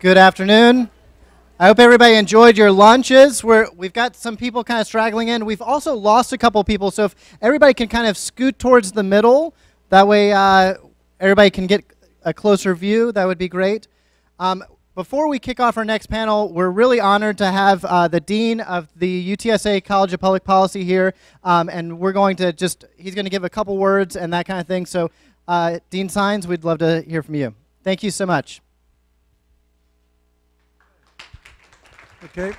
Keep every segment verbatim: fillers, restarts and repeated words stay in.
Good afternoon. I hope everybody enjoyed your lunches. We're, we've got some people kind of straggling in. We've also lost a couple people, so if everybody can kind of scoot towards the middle, that way uh, everybody can get a closer view, that would be great. Um, before we kick off our next panel, we're really honored to have uh, the Dean of the U T S A College of Public Policy here, um, and we're going to just, he's going to give a couple words and that kind of thing. So uh, Dean Saenz, we'd love to hear from you. Thank you so much. Okay.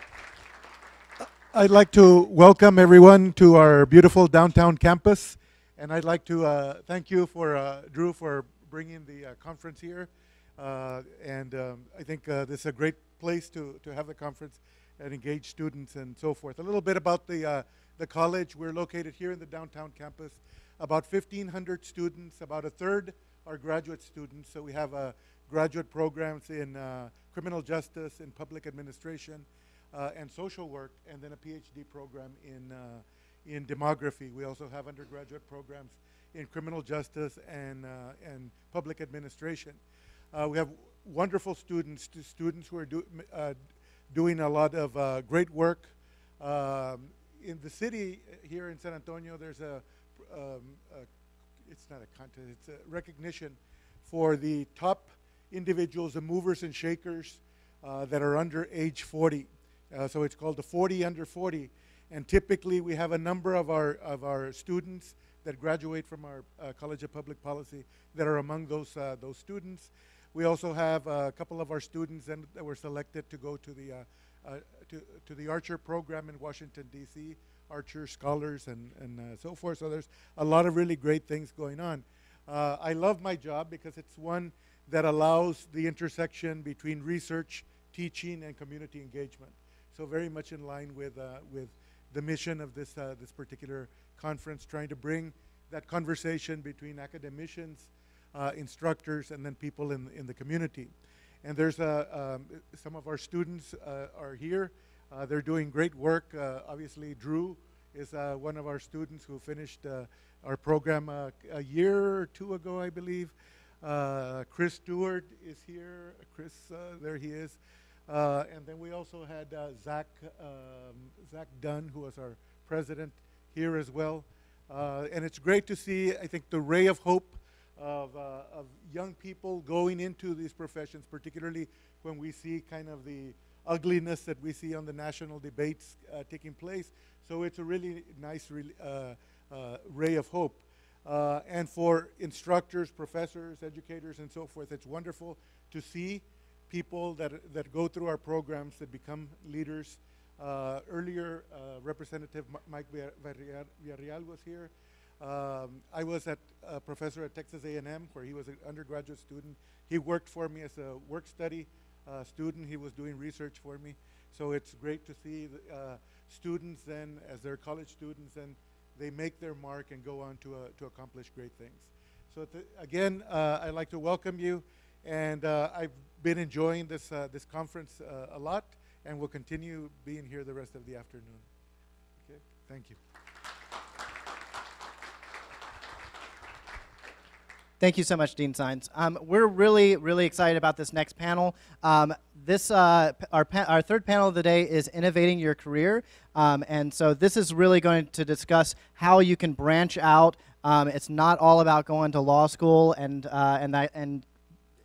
I'd like to welcome everyone to our beautiful downtown campus, and I'd like to uh, thank you for uh, Drew for bringing the uh, conference here, uh, and um, I think uh, this is a great place to to have the conference and engage students and so forth. A little bit about the uh, the college. We're located here in the downtown campus. About fifteen hundred students. About a third are graduate students, so we have a graduate programs in uh, criminal justice, in public administration, uh, and social work, and then a P H D program in, uh, in demography. We also have undergraduate programs in criminal justice and, uh, and public administration. Uh, we have wonderful students, students who are do, uh, doing a lot of uh, great work. Um, in the city here in San Antonio, there's a, um, a it's not a contest, it's a recognition for the top individuals, the movers and shakers uh, that are under age forty. Uh, so it's called the forty under forty. And typically we have a number of our, of our students that graduate from our uh, College of Public Policy that are among those, uh, those students. We also have uh, a couple of our students and, that were selected to go to the, uh, uh, to, to the Archer program in Washington, D C, Archer scholars and, and uh, so forth. So there's a lot of really great things going on. Uh, I love my job because it's one that allows the intersection between research, teaching, and community engagement. So very much in line with, uh, with the mission of this, uh, this particular conference, trying to bring that conversation between academicians, uh, instructors, and then people in, in the community. And there's uh, um, some of our students uh, are here. Uh, they're doing great work. Uh, obviously, Drew is uh, one of our students who finished uh, our program uh, a year or two ago, I believe. Uh, Chris Stewart is here. Chris, uh, there he is. Uh, and then we also had uh, Zach, um, Zach Dunn, who was our president, here as well. Uh, and it's great to see, I think, the ray of hope of, uh, of young people going into these professions, particularly when we see kind of the ugliness that we see on the national debates uh, taking place. So it's a really nice re uh, uh, ray of hope. Uh, and for instructors, professors, educators, and so forth, it's wonderful to see people that, that go through our programs that become leaders. Uh, earlier, uh, Representative Mike Villarreal was here. Um, I was at a professor at Texas A and M where he was an undergraduate student. He worked for me as a work study uh, student. He was doing research for me. So it's great to see the, uh, students then, as their college students, and they make their mark and go on to, uh, to accomplish great things. So th again, uh, I'd like to welcome you, and uh, I've been enjoying this, uh, this conference uh, a lot, and will continue being here the rest of the afternoon. Okay, thank you. Thank you so much, Dean Saenz. Um, we're really, really excited about this next panel. Um, this, uh, our, pa our third panel of the day is Innovating Your Career. Um, and so this is really going to discuss how you can branch out. Um, it's not all about going to law school and, uh, and, that, and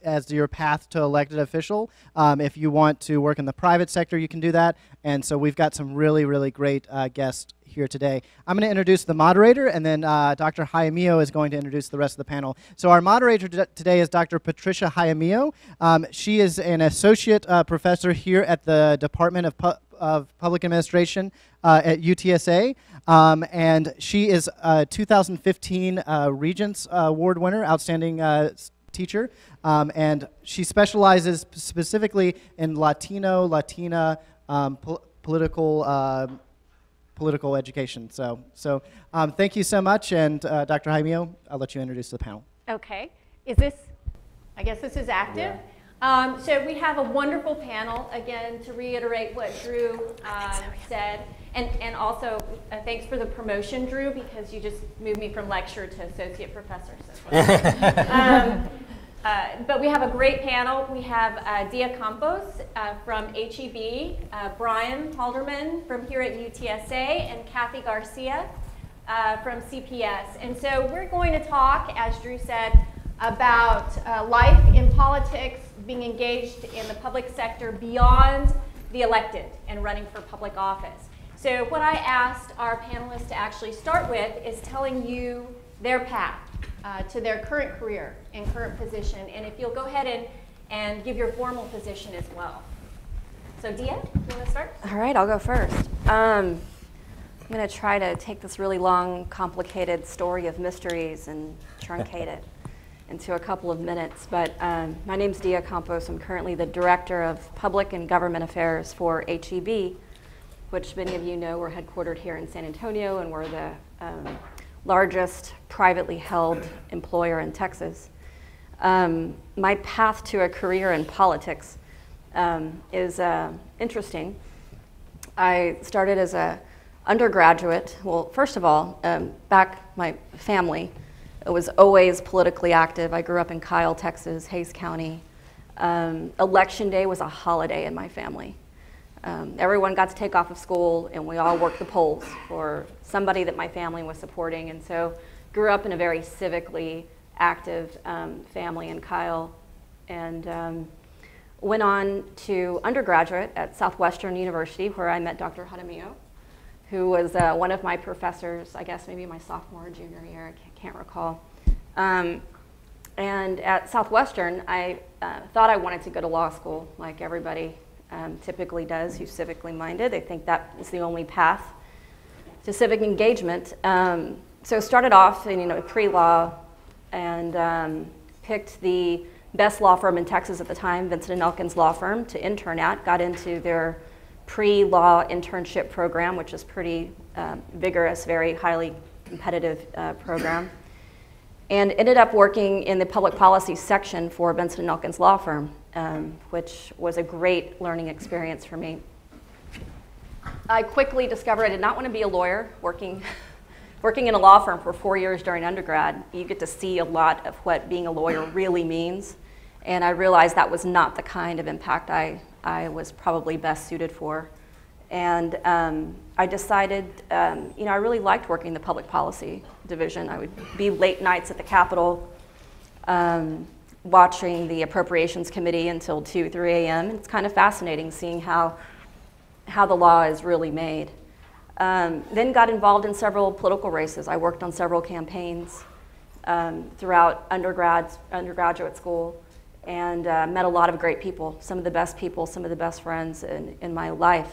as your path to elected official. Um, if you want to work in the private sector, you can do that. And so we've got some really, really great uh, guests here today. I'm going to introduce the moderator, and then uh, Doctor Jaramillo is going to introduce the rest of the panel. So our moderator today is Doctor Patricia Jaramillo. Um, she is an associate uh, professor here at the Department of Pu of Public Administration uh, at U T S A, um, and she is a two thousand fifteen uh, Regents uh, Award winner, outstanding uh, teacher, um, and she specializes specifically in Latino, Latina um, pol political. Uh, political education. So, so um, thank you so much, and uh, Doctor Jaramillo, I'll let you introduce the panel. Okay, is this, I guess this is active. Yeah. Um, so we have a wonderful panel, again, to reiterate what Drew um, so, yeah. said, and, and also uh, thanks for the promotion, Drew, because you just moved me from lecturer to associate professor. So um, Uh, but we have a great panel. We have uh, Dya Campos uh, from H E B, uh, Brian Halderman from here at U T S A, and Kathy Garcia uh, from C P S. And so we're going to talk, as Drew said, about uh, life in politics, being engaged in the public sector beyond the elected and running for public office. So what I asked our panelists to actually start with is telling you their path uh, to their current career and current position. And if you'll go ahead and, and give your formal position as well. So Dya, you want to start? All right, I'll go first. Um, I'm going to try to take this really long, complicated story of mysteries and truncate it into a couple of minutes. But um, my name's Dya Campos. I'm currently the Director of Public and Government Affairs for H E B, which many of you know we're headquartered here in San Antonio, and we're the um, largest privately held employer in Texas. Um, my path to a career in politics um, is uh, interesting. I started as an undergraduate. Well, first of all, um, back my family, it was always politically active. I grew up in Kyle, Texas, Hays County. Um, election day was a holiday in my family. Um, everyone got to take off of school, and we all worked the polls for somebody that my family was supporting. And so grew up in a very civically active um, family in Kyle, and um, went on to undergraduate at Southwestern University, where I met Doctor Jaramillo, who was uh, one of my professors, I guess maybe my sophomore or junior year, I can't recall. Um, and at Southwestern, I uh, thought I wanted to go to law school, like everybody um, typically does who's civically minded. They think that is the only path to civic engagement. Um, so started off in you know, pre-law, and um, picked the best law firm in Texas at the time, Vinson and Elkins Law Firm, to intern at, got into their pre-law internship program, which is pretty um, vigorous, very highly competitive uh, program, and ended up working in the public policy section for Vinson and Elkins Law Firm, um, which was a great learning experience for me. I quickly discovered I did not want to be a lawyer. Working, working in a law firm for four years during undergrad, you get to see a lot of what being a lawyer really means, and I realized that was not the kind of impact I I was probably best suited for. And um, I decided, um, you know, I really liked working in the public policy division. I would be late nights at the Capitol, um, watching the Appropriations Committee until two, three A M It's kind of fascinating seeing how, how the law is really made. Um, then got involved in several political races. I worked on several campaigns um, throughout undergrad, undergraduate school, and uh, met a lot of great people, some of the best people, some of the best friends in, in my life.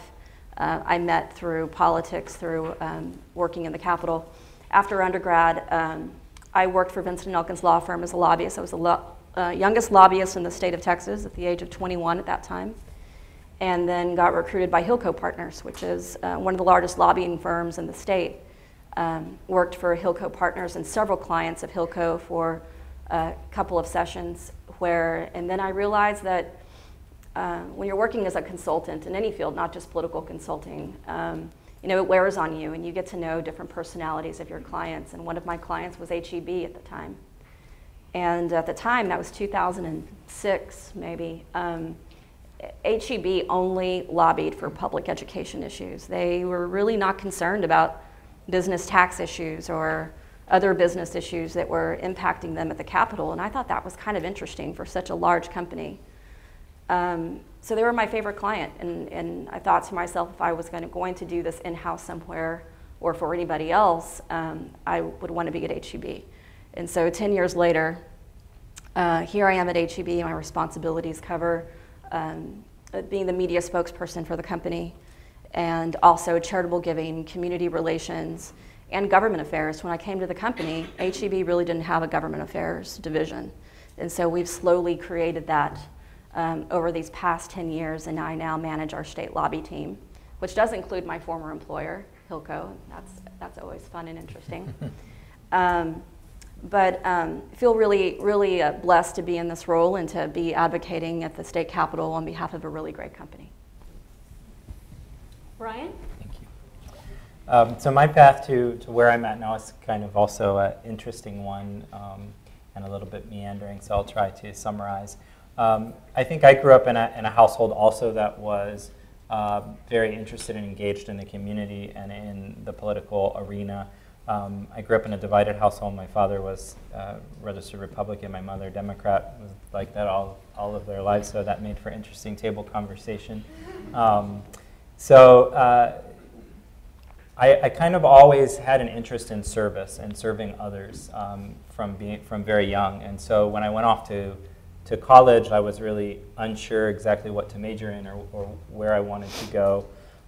Uh, I met through politics, through um, working in the Capitol. After undergrad, um, I worked for Vinson and Elkins Law Firm as a lobbyist. I was the lo uh, youngest lobbyist in the state of Texas at the age of twenty-one at that time, and then got recruited by Hillco Partners, which is uh, one of the largest lobbying firms in the state. Um, worked for Hillco Partners and several clients of Hillco for a couple of sessions. Where, and then I realized that uh, when you're working as a consultant in any field, not just political consulting, um, you know, it wears on you, and you get to know different personalities of your clients. And one of my clients was H E B at the time. And at the time, that was two thousand six, maybe, um, H E B only lobbied for public education issues. They were really not concerned about business tax issues or other business issues that were impacting them at the Capitol, and I thought that was kind of interesting for such a large company. Um, so they were my favorite client, and, and I thought to myself, if I was going to, going to do this in-house somewhere or for anybody else, um, I would want to be at H E B. And so ten years later, uh, here I am at H E B. My responsibilities cover um, being the media spokesperson for the company, and also charitable giving, community relations, and government affairs. When I came to the company, H E B really didn't have a government affairs division. And so we've slowly created that um, over these past ten years, and I now manage our state lobby team, which does include my former employer, Hillco. That's, that's always fun and interesting. um, but um, feel really, really uh, blessed to be in this role and to be advocating at the state capitol on behalf of a really great company. Brian? Um, so my path to, to where I'm at now is kind of also an interesting one. Um, and a little bit meandering, so I'll try to summarize. Um, I think I grew up in a, in a household also that was uh, very interested and engaged in the community and in the political arena. Um, I grew up in a divided household. My father was uh, registered Republican, my mother Democrat, was like that all, all of their lives, so that made for interesting table conversation. Um, so uh, I, I kind of always had an interest in service and serving others um, from, being, from very young. And so when I went off to To college, I was really unsure exactly what to major in or, or where I wanted to go,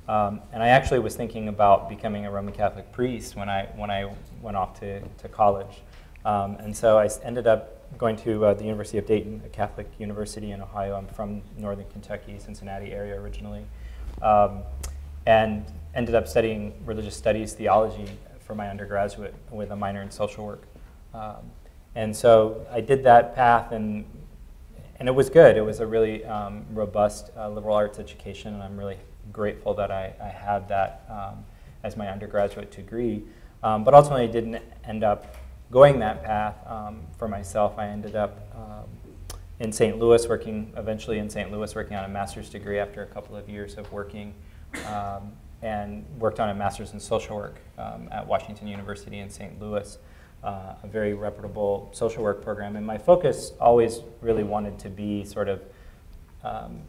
um, and I actually was thinking about becoming a Roman Catholic priest when I when I went off to to college, um, and so I ended up going to uh, the University of Dayton, a Catholic university in Ohio. I'm from Northern Kentucky, Cincinnati area originally, um, and ended up studying religious studies, theology for my undergraduate with a minor in social work, um, and so I did that path and. And it was good. It was a really um, robust uh, liberal arts education, and I'm really grateful that I, I had that um, as my undergraduate degree. Um, but ultimately, I didn't end up going that path um, for myself. I ended up um, in Saint Louis working, eventually in Saint Louis working on a master's degree after a couple of years of working, um, and worked on a master's in social work um, at Washington University in Saint Louis. Uh, a very reputable social work program, and my focus always really wanted to be sort of um,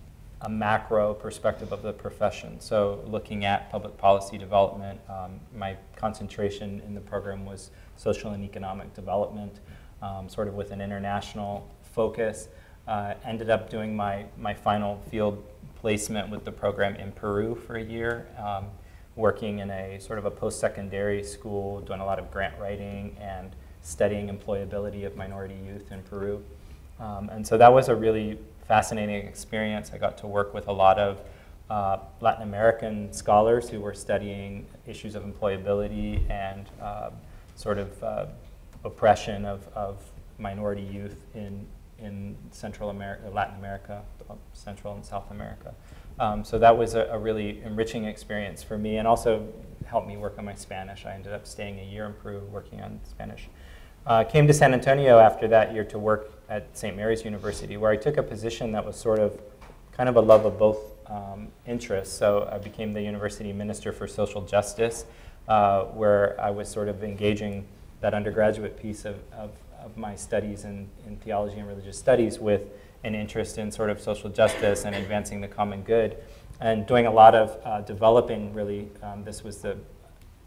a macro perspective of the profession. So looking at public policy development, um, my concentration in the program was social and economic development, um, sort of with an international focus. Uh, ended up doing my, my final field placement with the program in Peru for a year. Um, working in a sort of a post-secondary school, doing a lot of grant writing and studying employability of minority youth in Peru. Um, and so that was a really fascinating experience. I got to work with a lot of uh, Latin American scholars who were studying issues of employability and uh, sort of uh, oppression of, of minority youth in, in Central America, Latin America, Central and South America. Um, so that was a, a really enriching experience for me, and also helped me work on my Spanish. I ended up staying a year in Peru working on Spanish. Uh, came to San Antonio after that year to work at Saint Mary's University, where I took a position that was sort of kind of a love of both um, interests. So I became the university minister for social justice, uh, where I was sort of engaging that undergraduate piece of, of, of my studies in, in theology and religious studies with an interest in sort of social justice and advancing the common good, and doing a lot of uh, developing, really. Um, this was the,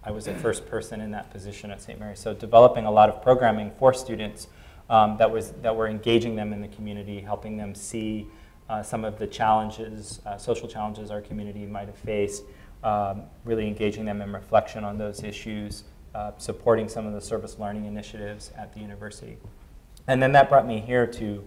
I was the first person in that position at Saint Mary's, so developing a lot of programming for students um, that, was, that were engaging them in the community, helping them see uh, some of the challenges, uh, social challenges our community might have faced, um, really engaging them in reflection on those issues, uh, supporting some of the service learning initiatives at the university. And then that brought me here to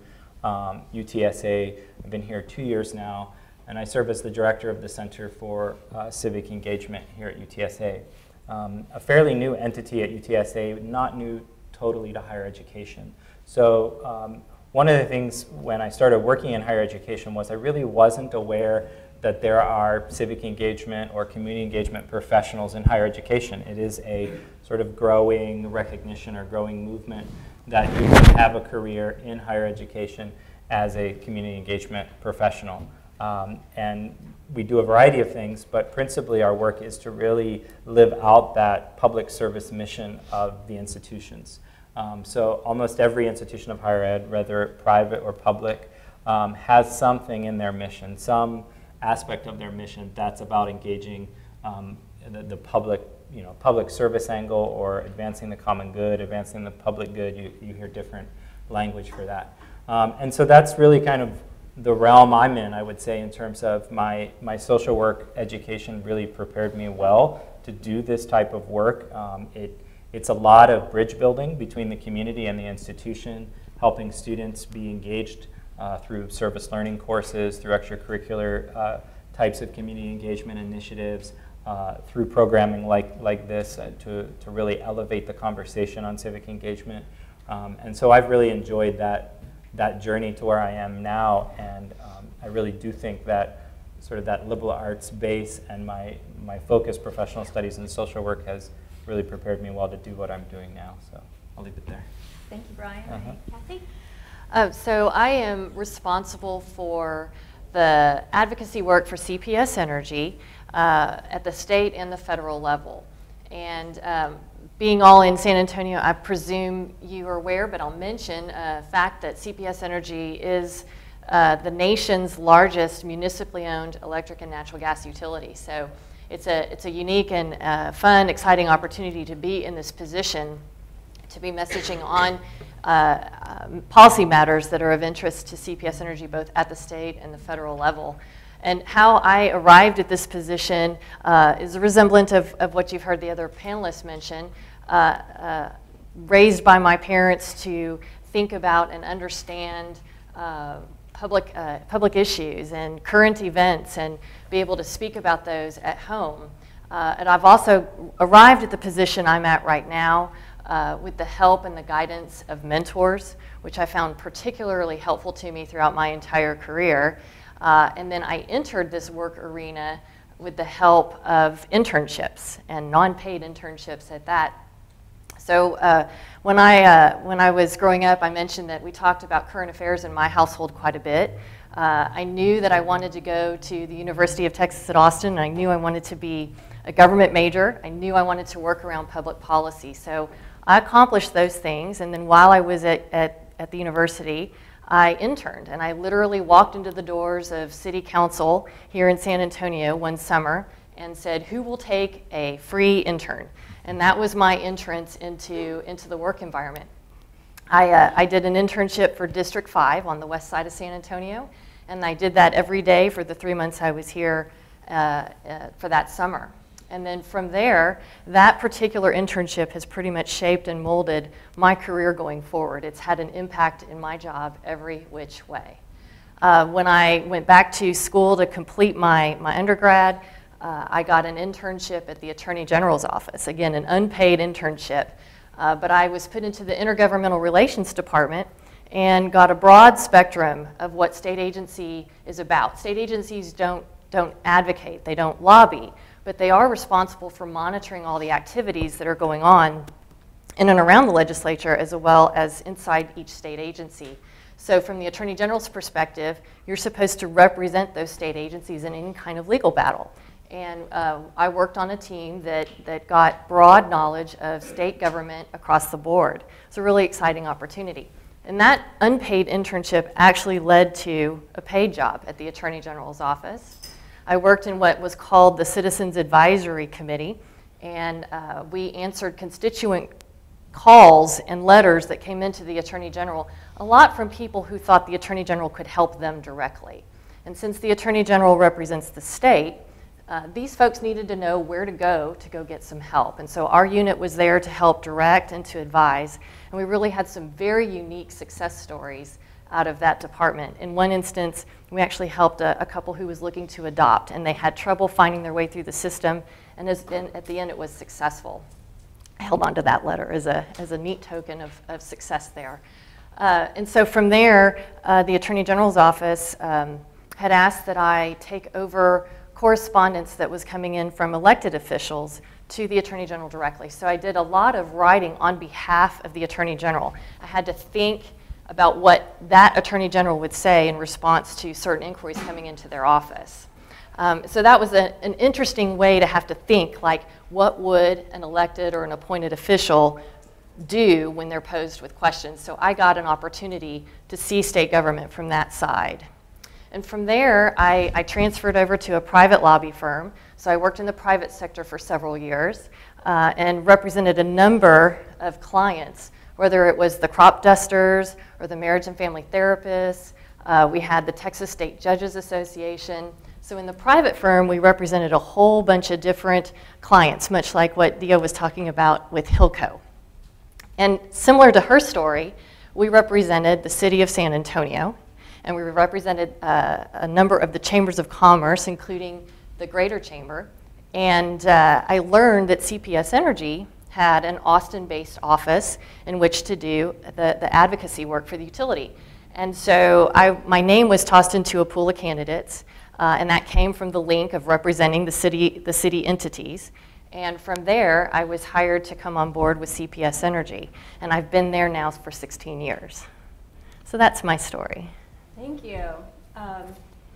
Um, U T S A. I've been here two years now, and I serve as the director of the Center for uh, Civic Engagement here at U T S A. Um, a fairly new entity at U T S A, not new totally to higher education. So um, one of the things when I started working in higher education was I really wasn't aware that there are civic engagement or community engagement professionals in higher education. It is a sort of growing recognition or growing movement that you can have a career in higher education as a community engagement professional. Um, and we do a variety of things, but principally our work is to really live out that public service mission of the institutions. Um, so almost every institution of higher ed, whether private or public, um, has something in their mission, some aspect of their mission that's about engaging um, the, the public you know, public service angle, or advancing the common good, advancing the public good. You, you hear different language for that. Um, and so that's really kind of the realm I'm in, I would say, in terms of my, my social work education really prepared me well to do this type of work. Um, it, it's a lot of bridge building between the community and the institution, helping students be engaged uh, through service learning courses, through extracurricular uh, types of community engagement initiatives, Uh, through programming like, like this uh, to, to really elevate the conversation on civic engagement. Um, and so I've really enjoyed that, that journey to where I am now, and um, I really do think that sort of that liberal arts base and my, my focus, professional studies and social work, has really prepared me well to do what I'm doing now. So I'll leave it there. Thank you, Brian. Uh-huh. And Kathy? Uh, so I am responsible for the advocacy work for C P S Energy uh, at the state and the federal level. And um, being all in San Antonio, I presume you are aware, but I'll mention the uh, fact that C P S Energy is uh, the nation's largest municipally owned electric and natural gas utility. So it's a, it's a unique and uh, fun, exciting opportunity to be in this position, to be messaging on uh, um, policy matters that are of interest to C P S Energy both at the state and the federal level. And how I arrived at this position uh, is a resemblance of, of what you've heard the other panelists mention, uh, uh, raised by my parents to think about and understand uh, public, uh, public issues and current events and be able to speak about those at home. Uh, and I've also arrived at the position I'm at right now Uh, with the help and the guidance of mentors, which I found particularly helpful to me throughout my entire career. Uh, and then I entered this work arena with the help of internships and non-paid internships at that. So uh, when, I, uh, when I was growing up, I mentioned that we talked about current affairs in my household quite a bit. Uh, I knew that I wanted to go to the University of Texas at Austin, and I knew I wanted to be a government major. I knew I wanted to work around public policy. So I accomplished those things, and then while I was at, at, at the university, I interned, and I literally walked into the doors of City Council here in San Antonio one summer and said, who will take a free intern? And that was my entrance into, into the work environment. I, uh, I did an internship for District five on the west side of San Antonio, and I did that every day for the three months I was here uh, uh, for that summer. And then from there, that particular internship has pretty much shaped and molded my career going forward. It's had an impact in my job every which way. Uh, when I went back to school to complete my, my undergrad, uh, I got an internship at the Attorney General's office. Again, an unpaid internship. Uh, but I was put into the Intergovernmental Relations Department and got a broad spectrum of what state agency is about. State agencies don't, don't advocate, they don't lobby, but they are responsible for monitoring all the activities that are going on in and around the legislature as well as inside each state agency. So from the Attorney General's perspective, you're supposed to represent those state agencies in any kind of legal battle. And uh, I worked on a team that, that got broad knowledge of state government across the board. It's a really exciting opportunity. And that unpaid internship actually led to a paid job at the Attorney General's office. I worked in what was called the Citizens Advisory Committee, and uh, we answered constituent calls and letters that came into the Attorney General, a lot from people who thought the Attorney General could help them directly. And since the Attorney General represents the state, uh, these folks needed to know where to go to go get some help. And so our unit was there to help direct and to advise, and we really had some very unique success stories out of that department. In one instance, we actually helped a, a couple who was looking to adopt, and they had trouble finding their way through the system, and as, in, at the end it was successful. I held on to that letter as a, as a neat token of, of success there. Uh, and so from there, uh, the Attorney General's office um, had asked that I take over correspondence that was coming in from elected officials to the Attorney General directly. So I did a lot of writing on behalf of the Attorney General. I had to think about what that Attorney General would say in response to certain inquiries coming into their office. Um, so that was a, an interesting way to have to think, like, what would an elected or an appointed official do when they're posed with questions? So I got an opportunity to see state government from that side. And from there, I, I transferred over to a private lobby firm. So I worked in the private sector for several years uh, and represented a number of clients, whether it was the crop dusters or the marriage and family therapists. Uh, we had the Texas State Judges Association. So in the private firm, we represented a whole bunch of different clients, much like what Dya was talking about with Hillco. And similar to her story, we represented the city of San Antonio, and we represented uh, a number of the chambers of commerce, including the Greater Chamber. And uh, I learned that C P S Energy had an Austin-based office in which to do the, the advocacy work for the utility. And so I, my name was tossed into a pool of candidates, uh, and that came from the link of representing the city, the city entities. And from there, I was hired to come on board with C P S Energy. And I've been there now for sixteen years. So that's my story. Thank you. Um,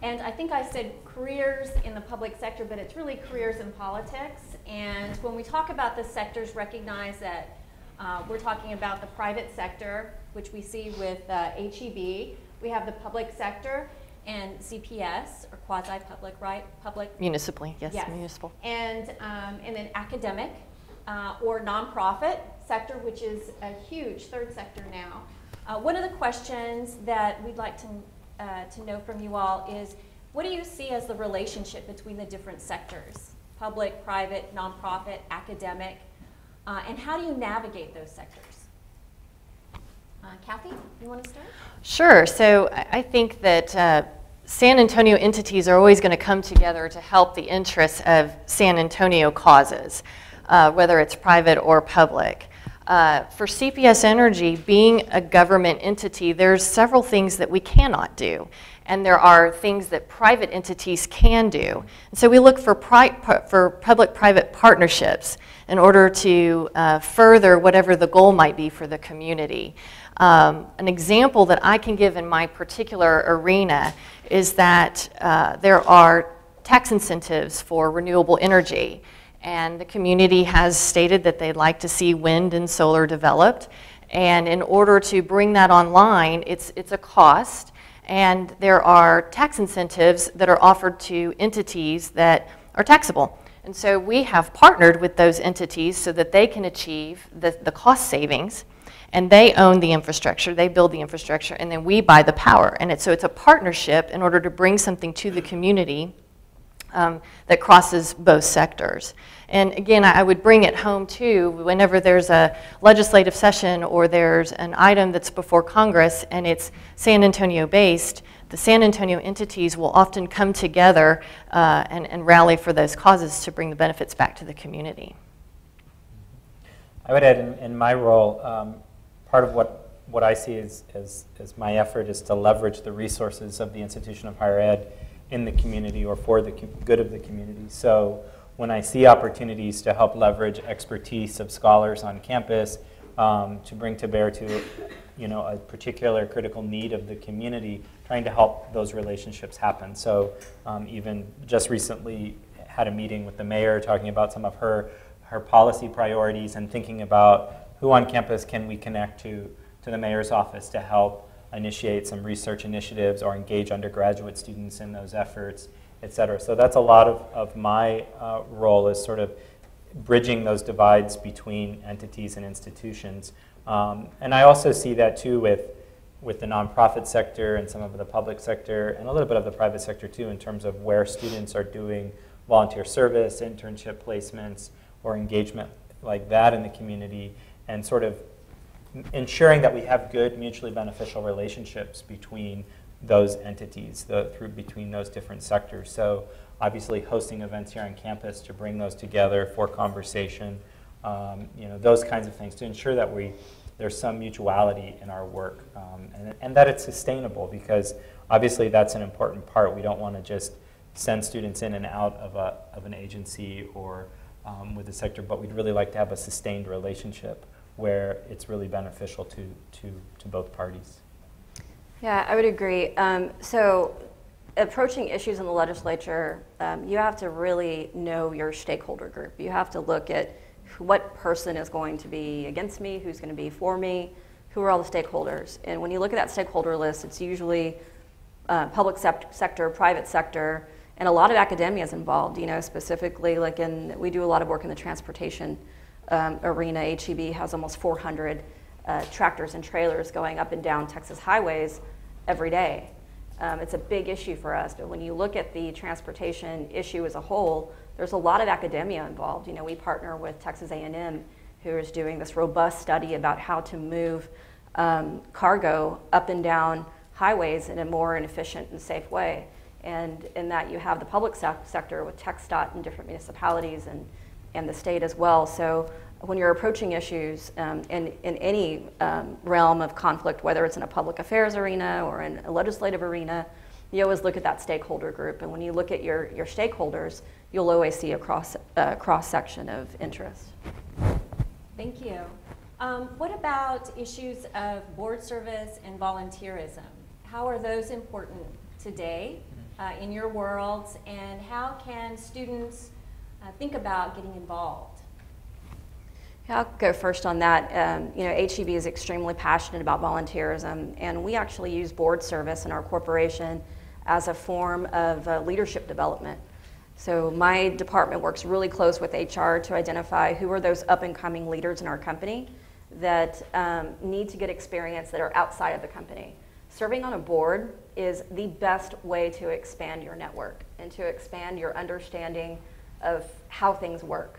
and I think I said careers in the public sector, but it's really careers in politics. And when we talk about the sectors, recognize that uh, we're talking about the private sector, which we see with uh, H E B. We have the public sector and C P S, or quasi-public, right? Public? Municipally, yes, yes. municipal. And, um, and then academic uh, or nonprofit sector, which is a huge third sector now. Uh, one of the questions that we'd like to, uh, to know from you all is, what do you see as the relationship between the different sectors? Public, private, nonprofit, academic, uh, and how do you navigate those sectors? Uh, Kathy, you want to start? Sure. So I think that uh, San Antonio entities are always going to come together to help the interests of San Antonio causes, uh, whether it's private or public. Uh, for C P S Energy, being a government entity, there's several things that we cannot do, and there are things that private entities can do. And so we look for, for public-private partnerships in order to uh, further whatever the goal might be for the community. Um, an example that I can give in my particular arena is that uh, there are tax incentives for renewable energy, and the community has stated that they'd like to see wind and solar developed, and in order to bring that online, it's, it's a cost, and there are tax incentives that are offered to entities that are taxable. And so we have partnered with those entities so that they can achieve the, the cost savings. And they own the infrastructure, they build the infrastructure, and then we buy the power. And it, so it's a partnership in order to bring something to the community um, that crosses both sectors. And again, I would bring it home too, whenever there's a legislative session or there's an item that's before Congress and it's San Antonio based, the San Antonio entities will often come together uh, and, and rally for those causes to bring the benefits back to the community. I would add in, in my role, um, part of what, what I see as is, is, is my effort is to leverage the resources of the institution of higher ed in the community or for the good of the community. So when I see opportunities to help leverage expertise of scholars on campus um, to bring to bear to you know, a particular critical need of the community, trying to help those relationships happen. So um, even just recently had a meeting with the mayor talking about some of her, her policy priorities and thinking about who on campus can we connect to, to the mayor's office to help initiate some research initiatives or engage undergraduate students in those efforts, et cetera. So that's a lot of, of my uh, role is sort of bridging those divides between entities and institutions. Um, and I also see that too with, with the nonprofit sector and some of the public sector and a little bit of the private sector too in terms of where students are doing volunteer service, internship placements, or engagement like that in the community, and sort of ensuring that we have good mutually beneficial relationships between those entities, the, through between those different sectors. So obviously hosting events here on campus to bring those together for conversation, um, you know, those kinds of things to ensure that we, there's some mutuality in our work um, and, and that it's sustainable, because obviously that's an important part. We don't want to just send students in and out of, a, of an agency or um, with the sector, but we'd really like to have a sustained relationship where it's really beneficial to, to, to both parties. Yeah, I would agree. Um, so approaching issues in the legislature, um, you have to really know your stakeholder group. You have to look at what person is going to be against me, who's going to be for me, who are all the stakeholders. And when you look at that stakeholder list, it's usually uh, public sector, private sector, and a lot of academia is involved, you know, specifically like in, we do a lot of work in the transportation Um, arena. H E B has almost four hundred uh, tractors and trailers going up and down Texas highways every day. Um, it's a big issue for us, but when you look at the transportation issue as a whole, there's a lot of academia involved. You know, we partner with Texas A and M, who is doing this robust study about how to move um, cargo up and down highways in a more efficient and safe way. And in that you have the public sector with TxDOT and different municipalities and and the state as well. So when you're approaching issues um, in, in any um, realm of conflict, whether it's in a public affairs arena or in a legislative arena, you always look at that stakeholder group, and when you look at your, your stakeholders, you'll always see a cross, uh, cross-section of interest. Thank you. Um, what about issues of board service and volunteerism? How are those important today uh, in your worlds, and how can students uh, think about getting involved? Yeah, I'll go first on that. Um, you know, H E B is extremely passionate about volunteerism, and we actually use board service in our corporation as a form of uh, leadership development. So my department works really close with H R to identify who are those up-and-coming leaders in our company that um, need to get experience that are outside of the company. Serving on a board is the best way to expand your network and to expand your understanding of how things work.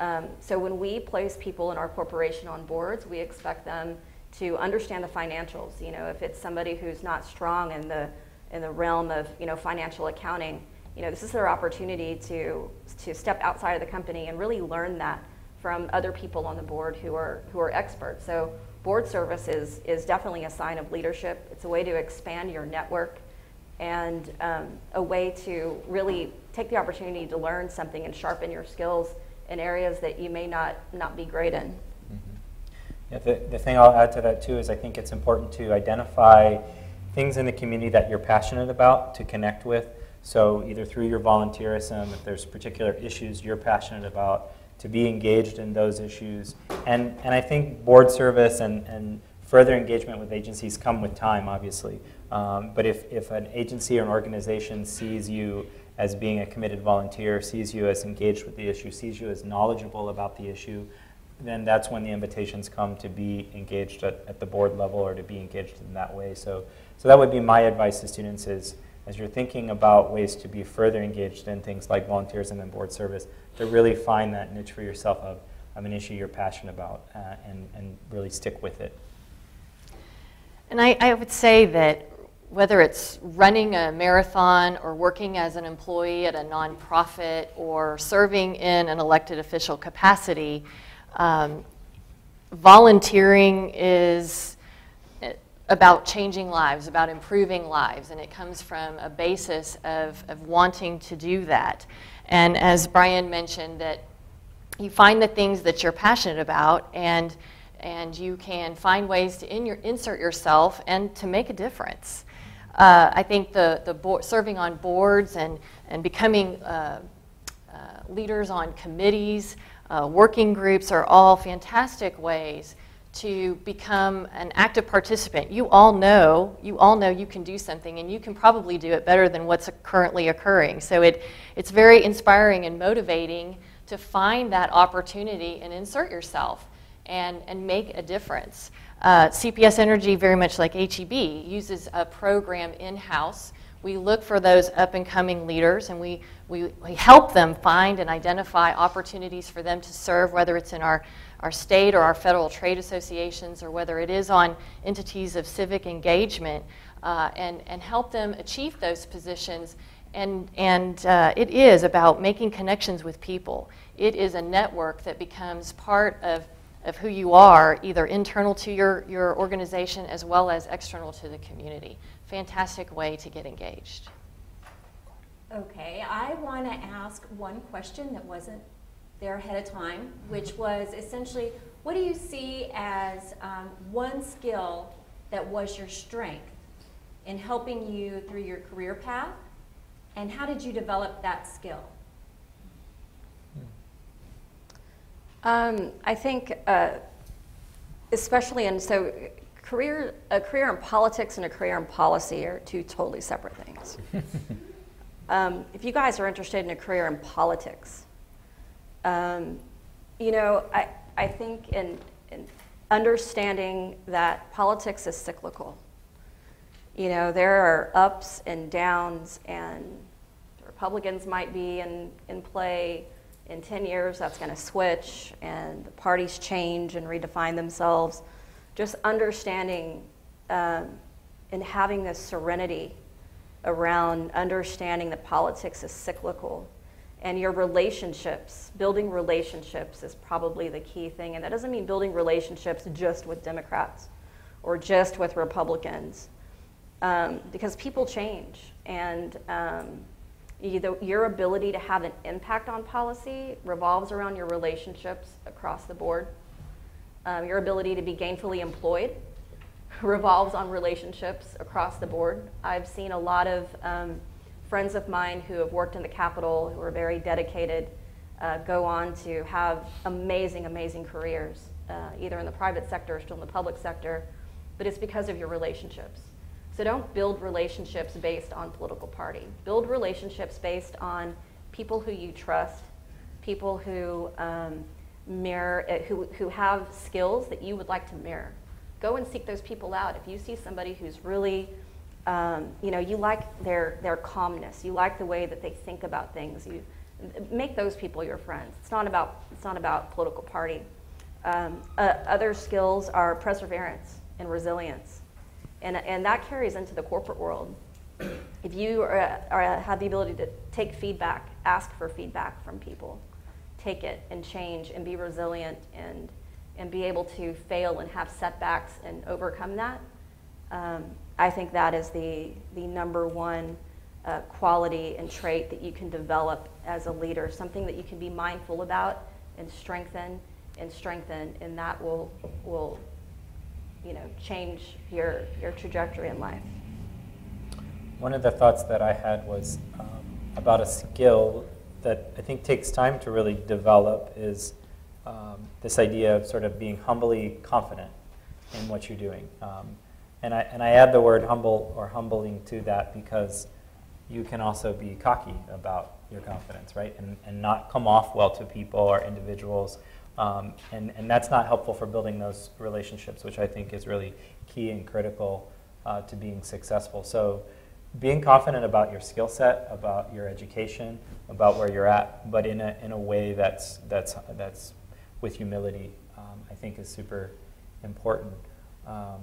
Um, so when we place people in our corporation on boards, we expect them to understand the financials. You know, if it's somebody who's not strong in the, in the realm of, you know, financial accounting, you know, this is their opportunity to, to step outside of the company and really learn that from other people on the board who are, who are experts. So board service is, is definitely a sign of leadership. It's a way to expand your network and um, a way to really take the opportunity to learn something and sharpen your skills in areas that you may not, not be great in. Mm-hmm. Yeah, the, the thing I'll add to that too is I think it's important to identify things in the community that you're passionate about to connect with. So either through your volunteerism, if there's particular issues you're passionate about, to be engaged in those issues. And, and I think board service and, and further engagement with agencies come with time, obviously. Um, but if, if an agency or an organization sees you as being a committed volunteer, sees you as engaged with the issue, sees you as knowledgeable about the issue, then that's when the invitations come to be engaged at, at the board level or to be engaged in that way. So, so that would be my advice to students is, as you're thinking about ways to be further engaged in things like volunteerism and board service, to really find that niche for yourself of, of an issue you're passionate about uh, and, and really stick with it. And I, I would say that whether it's running a marathon or working as an employee at a nonprofit or serving in an elected official capacity, um, volunteering is about changing lives, about improving lives, and it comes from a basis of, of wanting to do that. And as Brian mentioned, that you find the things that you're passionate about, and, and you can find ways to in your, insert yourself and to make a difference. Uh, I think the, the board, serving on boards and, and becoming uh, uh, leaders on committees, uh, working groups are all fantastic ways to become an active participant. You all know, you all know you can do something, and you can probably do it better than what's currently occurring. So it, it's very inspiring and motivating to find that opportunity and insert yourself and, and make a difference. Uh, C P S Energy, very much like H E B, uses a program in-house. We look for those up-and-coming leaders, and we, we, we help them find and identify opportunities for them to serve, whether it's in our our state or our federal trade associations, or whether it is on entities of civic engagement, uh, and, and help them achieve those positions. And, and uh, it is about making connections with people. It is a network that becomes part of, of who you are, either internal to your, your organization as well as external to the community. Fantastic way to get engaged. Okay, I want to ask one question that wasn't there ahead of time, which was essentially, what do you see as um, one skill that was your strength in helping you through your career path, and how did you develop that skill? Um, I think, uh, especially in so career, a career in politics and a career in policy are two totally separate things. um, if you guys are interested in a career in politics, Um, you know, I, I think in, in understanding that politics is cyclical. You know, there are ups and downs, and the Republicans might be in, in play in ten years, that's going to switch, and the parties change and redefine themselves. Just understanding um, and having this serenity around understanding that politics is cyclical. And your relationships, building relationships is probably the key thing. And that doesn't mean building relationships just with Democrats or just with Republicans. um, because people change, and um, you, the, your ability to have an impact on policy revolves around your relationships across the board. Um, your ability to be gainfully employed revolves on relationships across the board. I've seen a lot of um, friends of mine who have worked in the Capitol, who are very dedicated, uh, go on to have amazing, amazing careers, uh, either in the private sector or still in the public sector, but it's because of your relationships. So don't build relationships based on political party. Build relationships based on people who you trust, people who um, mirror, uh, who, who have skills that you would like to mirror. Go and seek those people out. If you see somebody who's really, um, you know, you like their, their calmness, you like the way that they think about things, you make those people your friends. It's not about, it's not about political party. Um, uh, other skills are perseverance and resilience. And, and that carries into the corporate world. If you are, are, have the ability to take feedback, ask for feedback from people, take it and change and be resilient and, and be able to fail and have setbacks and overcome that, um, I think that is the, the number one uh, quality and trait that you can develop as a leader, something that you can be mindful about and strengthen and strengthen, and that will, will you know, change your, your trajectory in life. One of the thoughts that I had was um, about a skill that I think takes time to really develop is um, this idea of sort of being humbly confident in what you're doing. Um, and, I, and I add the word humble or humbling to that because you can also be cocky about your confidence, right? And, and not come off well to people or individuals. Um, and, and that's not helpful for building those relationships, which I think is really key and critical uh, to being successful. So being confident about your skill set, about your education, about where you're at, but in a, in a way that's, that's, that's with humility, um, I think is super important. Um,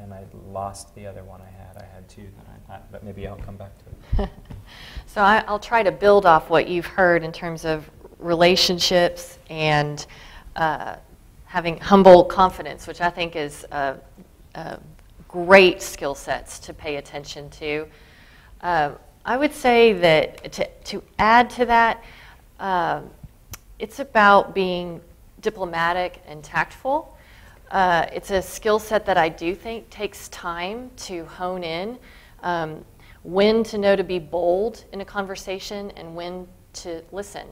and I lost the other one I had. I had two that I thought, but maybe I'll come back to it. So I, I'll try to build off what you've heard in terms of relationships and uh, having humble confidence, which I think is uh, uh, great skill sets to pay attention to. Uh, I would say that to, to add to that, uh, it's about being diplomatic and tactful. Uh, it's a skill set that I do think takes time to hone in, um, when to know to be bold in a conversation and when to listen.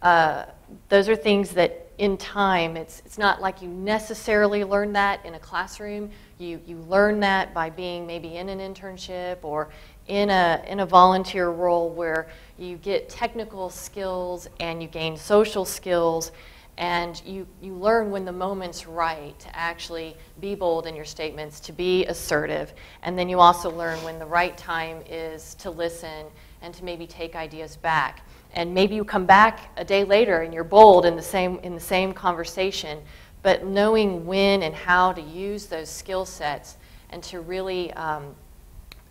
Uh, those are things that in time, it's, it's not like you necessarily learn that in a classroom. You, you learn that by being maybe in an internship or in a, in a volunteer role where you get technical skills and you gain social skills, and you, you learn when the moment's right to actually be bold in your statements, to be assertive, and then you also learn when the right time is to listen and to maybe take ideas back. And maybe you come back a day later and you're bold in the same, in the same conversation, but knowing when and how to use those skill sets and to really um,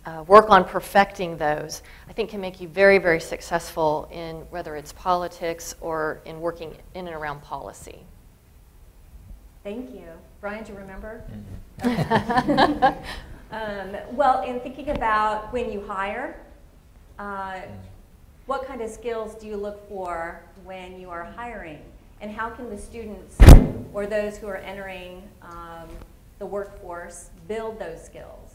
uh, work on perfecting those, I think can make you very, very successful in whether it's politics or in working in and around policy. Thank you. Brian, do you remember? Mm-hmm. um, well, in thinking about when you hire, uh, what kind of skills do you look for when you are hiring? And how can the students or those who are entering um, the workforce build those skills?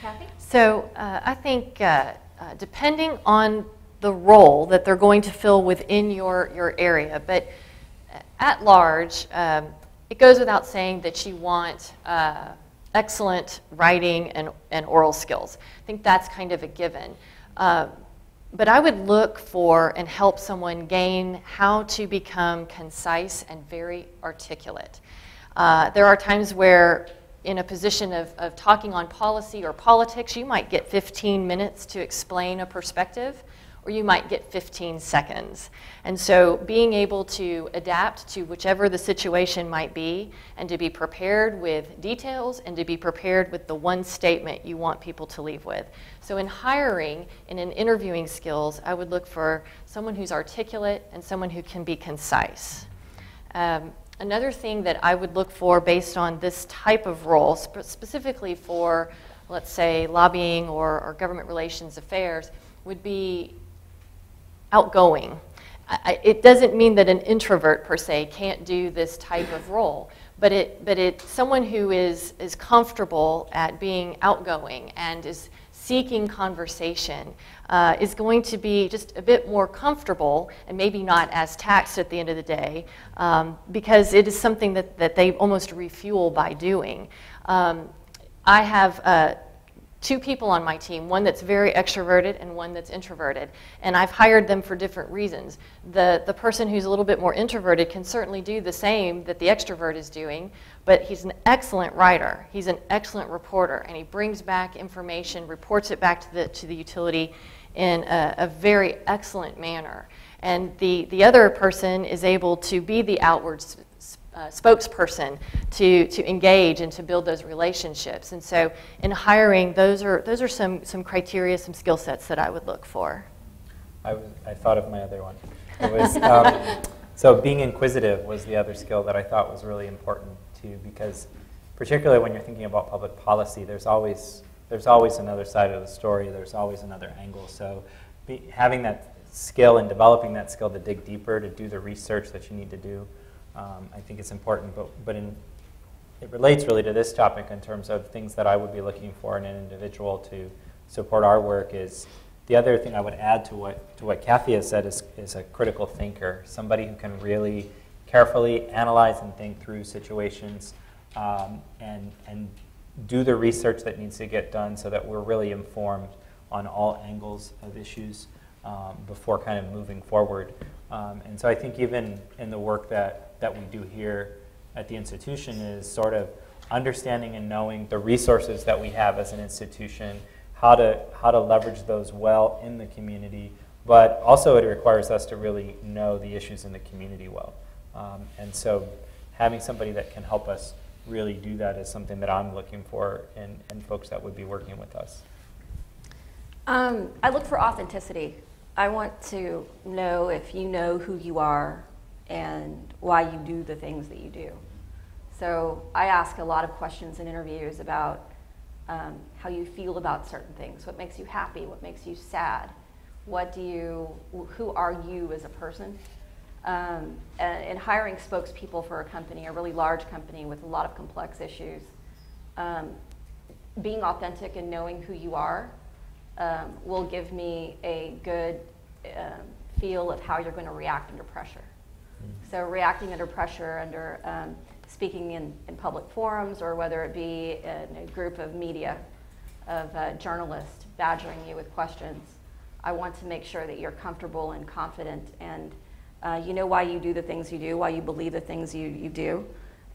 Kathy? So uh, I think uh, uh, depending on the role that they're going to fill within your, your area, but at large, um, it goes without saying that you want uh, excellent writing and, and oral skills. I think that's kind of a given. Uh, but I would look for and help someone gain how to become concise and very articulate. Uh, there are times where in a position of, of talking on policy or politics, you might get fifteen minutes to explain a perspective, or you might get fifteen seconds. And so being able to adapt to whichever the situation might be and to be prepared with details and to be prepared with the one statement you want people to leave with. So in hiring and in interviewing skills, I would look for someone who's articulate and someone who can be concise. Um, Another thing that I would look for based on this type of role, sp specifically for, let's say, lobbying or, or government relations affairs, would be outgoing. I, it doesn't mean that an introvert, per se, can't do this type of role, but it, but it, someone who is, is comfortable at being outgoing and is seeking conversation uh, is going to be just a bit more comfortable and maybe not as taxed at the end of the day, um, because it is something that, that they almost refuel by doing. Um, I have uh, two people on my team, one that's very extroverted and one that's introverted, and I've hired them for different reasons. The, the person who's a little bit more introverted can certainly do the same that the extrovert is doing, but he's an excellent writer, he's an excellent reporter, and he brings back information, reports it back to the, to the utility in a, a very excellent manner. And the, the other person is able to be the outward sp uh, spokesperson to, to engage and to build those relationships. And so in hiring, those are, those are some, some criteria, some skill sets that I would look for. I, was, I thought of my other one. It was, um, so being inquisitive was the other skill that I thought was really important, because particularly when you're thinking about public policy, there's always, there's always another side of the story, there's always another angle. So be, having that skill and developing that skill to dig deeper, to do the research that you need to do, um, I think it's important. But, but in, it relates really to this topic in terms of things that I would be looking for in an individual to support our work is, the other thing I would add to what, to what Kathy has said is, is a critical thinker, somebody who can really carefully analyze and think through situations um, and, and do the research that needs to get done so that we're really informed on all angles of issues um, before kind of moving forward. Um, and so I think even in the work that, that we do here at the institution is sort of understanding and knowing the resources that we have as an institution, how to, how to leverage those well in the community, but also it requires us to really know the issues in the community well. Um, and so having somebody that can help us really do that is something that I'm looking for in, in folks that would be working with us. Um, I look for authenticity. I want to know if you know who you are and why you do the things that you do. So I ask a lot of questions in interviews about um, how you feel about certain things, what makes you happy, what makes you sad, what do you, who are you as a person? Um, and, and hiring spokespeople for a company, a really large company with a lot of complex issues, um, being authentic and knowing who you are um, will give me a good um, feel of how you're going to react under pressure. Mm-hmm. So reacting under pressure, under um, speaking in, in public forums, or whether it be in a group of media, of uh, journalists badgering you with questions, I want to make sure that you're comfortable and confident and Uh, you know why you do the things you do, why you believe the things you, you do.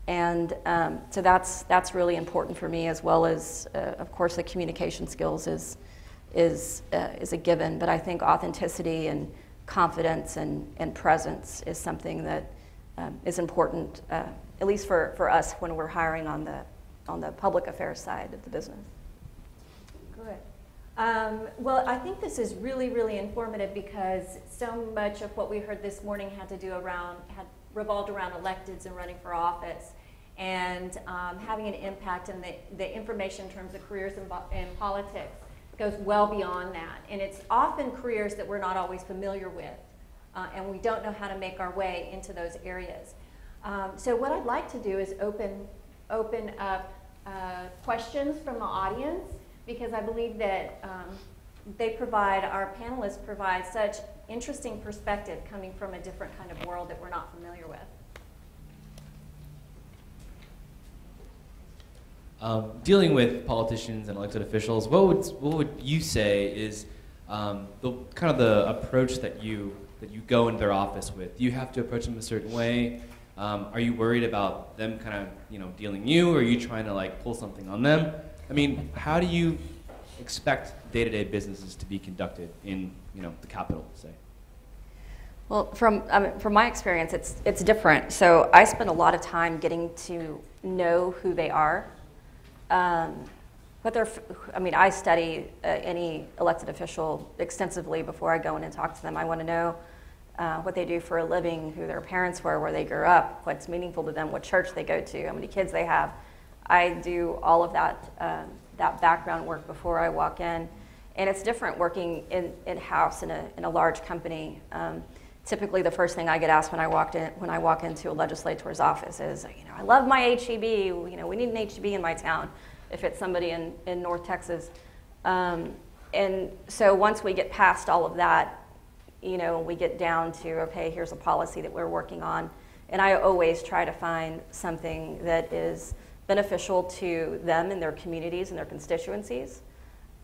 And um, so that's, that's really important for me, as well as, uh, of course, the communication skills is, is, uh, is a given. But I think authenticity and confidence and, and presence is something that um, is important, uh, at least for, for us when we're hiring on the, on the public affairs side of the business. Good. Um, well, I think this is really, really informative, because so much of what we heard this morning had to do around, had revolved around electeds and running for office and um, having an impact, and the, the information in terms of careers in, in politics goes well beyond that. And it's often careers that we're not always familiar with, uh, and we don't know how to make our way into those areas. Um, so what I'd like to do is open, open up uh, questions from the audience, because I believe that um, they provide, our panelists provide such interesting perspective coming from a different kind of world that we're not familiar with. Um, dealing with politicians and elected officials, what would, what would you say is um, the kind of the approach that you, that you go into their office with? Do you have to approach them a certain way? Um, are you worried about them kind of, you know, dealing you, or are you trying to like pull something on them? I mean, how do you expect day-to-day businesses to be conducted in, you know, the Capitol, say? Well, from I mean, from my experience, it's it's different. So I spend a lot of time getting to know who they are, um, what they're. I mean, I study uh, any elected official extensively before I go in and talk to them. I want to know uh, what they do for a living, who their parents were, where they grew up, what's meaningful to them, what church they go to, how many kids they have. I do all of that, um, that background work before I walk in. And it's different working in, in-house in a, in a large company. Um, typically the first thing I get asked when I, walked in, when I walk into a legislator's office is, you know, I love my H E B, you know, we need an H E B in my town, if it's somebody in, in North Texas. Um, and so once we get past all of that, you know, we get down to, okay, here's a policy that we're working on. And I always try to find something that is beneficial to them and their communities and their constituencies.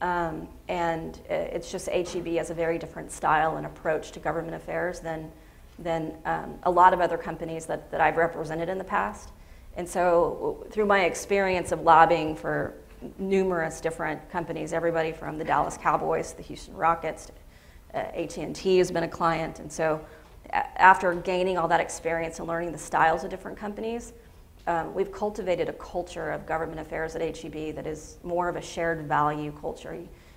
Um, and it's just H E B has a very different style and approach to government affairs than, than um, a lot of other companies that, that I've represented in the past. And so through my experience of lobbying for numerous different companies, everybody from the Dallas Cowboys, the Houston Rockets, uh, A T and T has been a client. And so after gaining all that experience and learning the styles of different companies, Um, we've cultivated a culture of government affairs at H E B that is more of a shared value culture.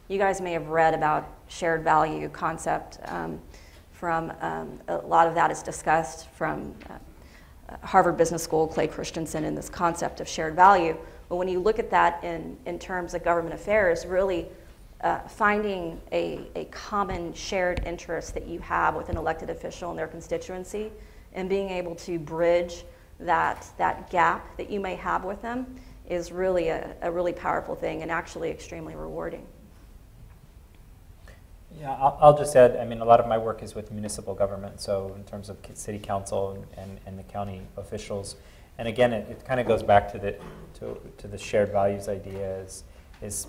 You guys may have read about shared value concept. Um, from um, a lot of that is discussed from uh, Harvard Business School, Clay Christensen, and this concept of shared value. But when you look at that in, in terms of government affairs, really uh, finding a, a common shared interest that you have with an elected official and their constituency, and being able to bridge that that gap that you may have with them is really a, a really powerful thing, and actually extremely rewarding. Yeah, I'll, I'll just add, I mean, a lot of my work is with municipal government, so in terms of city council and, and, and the county officials. And again, it, it kind of goes back to the, to, to the shared values idea, is, is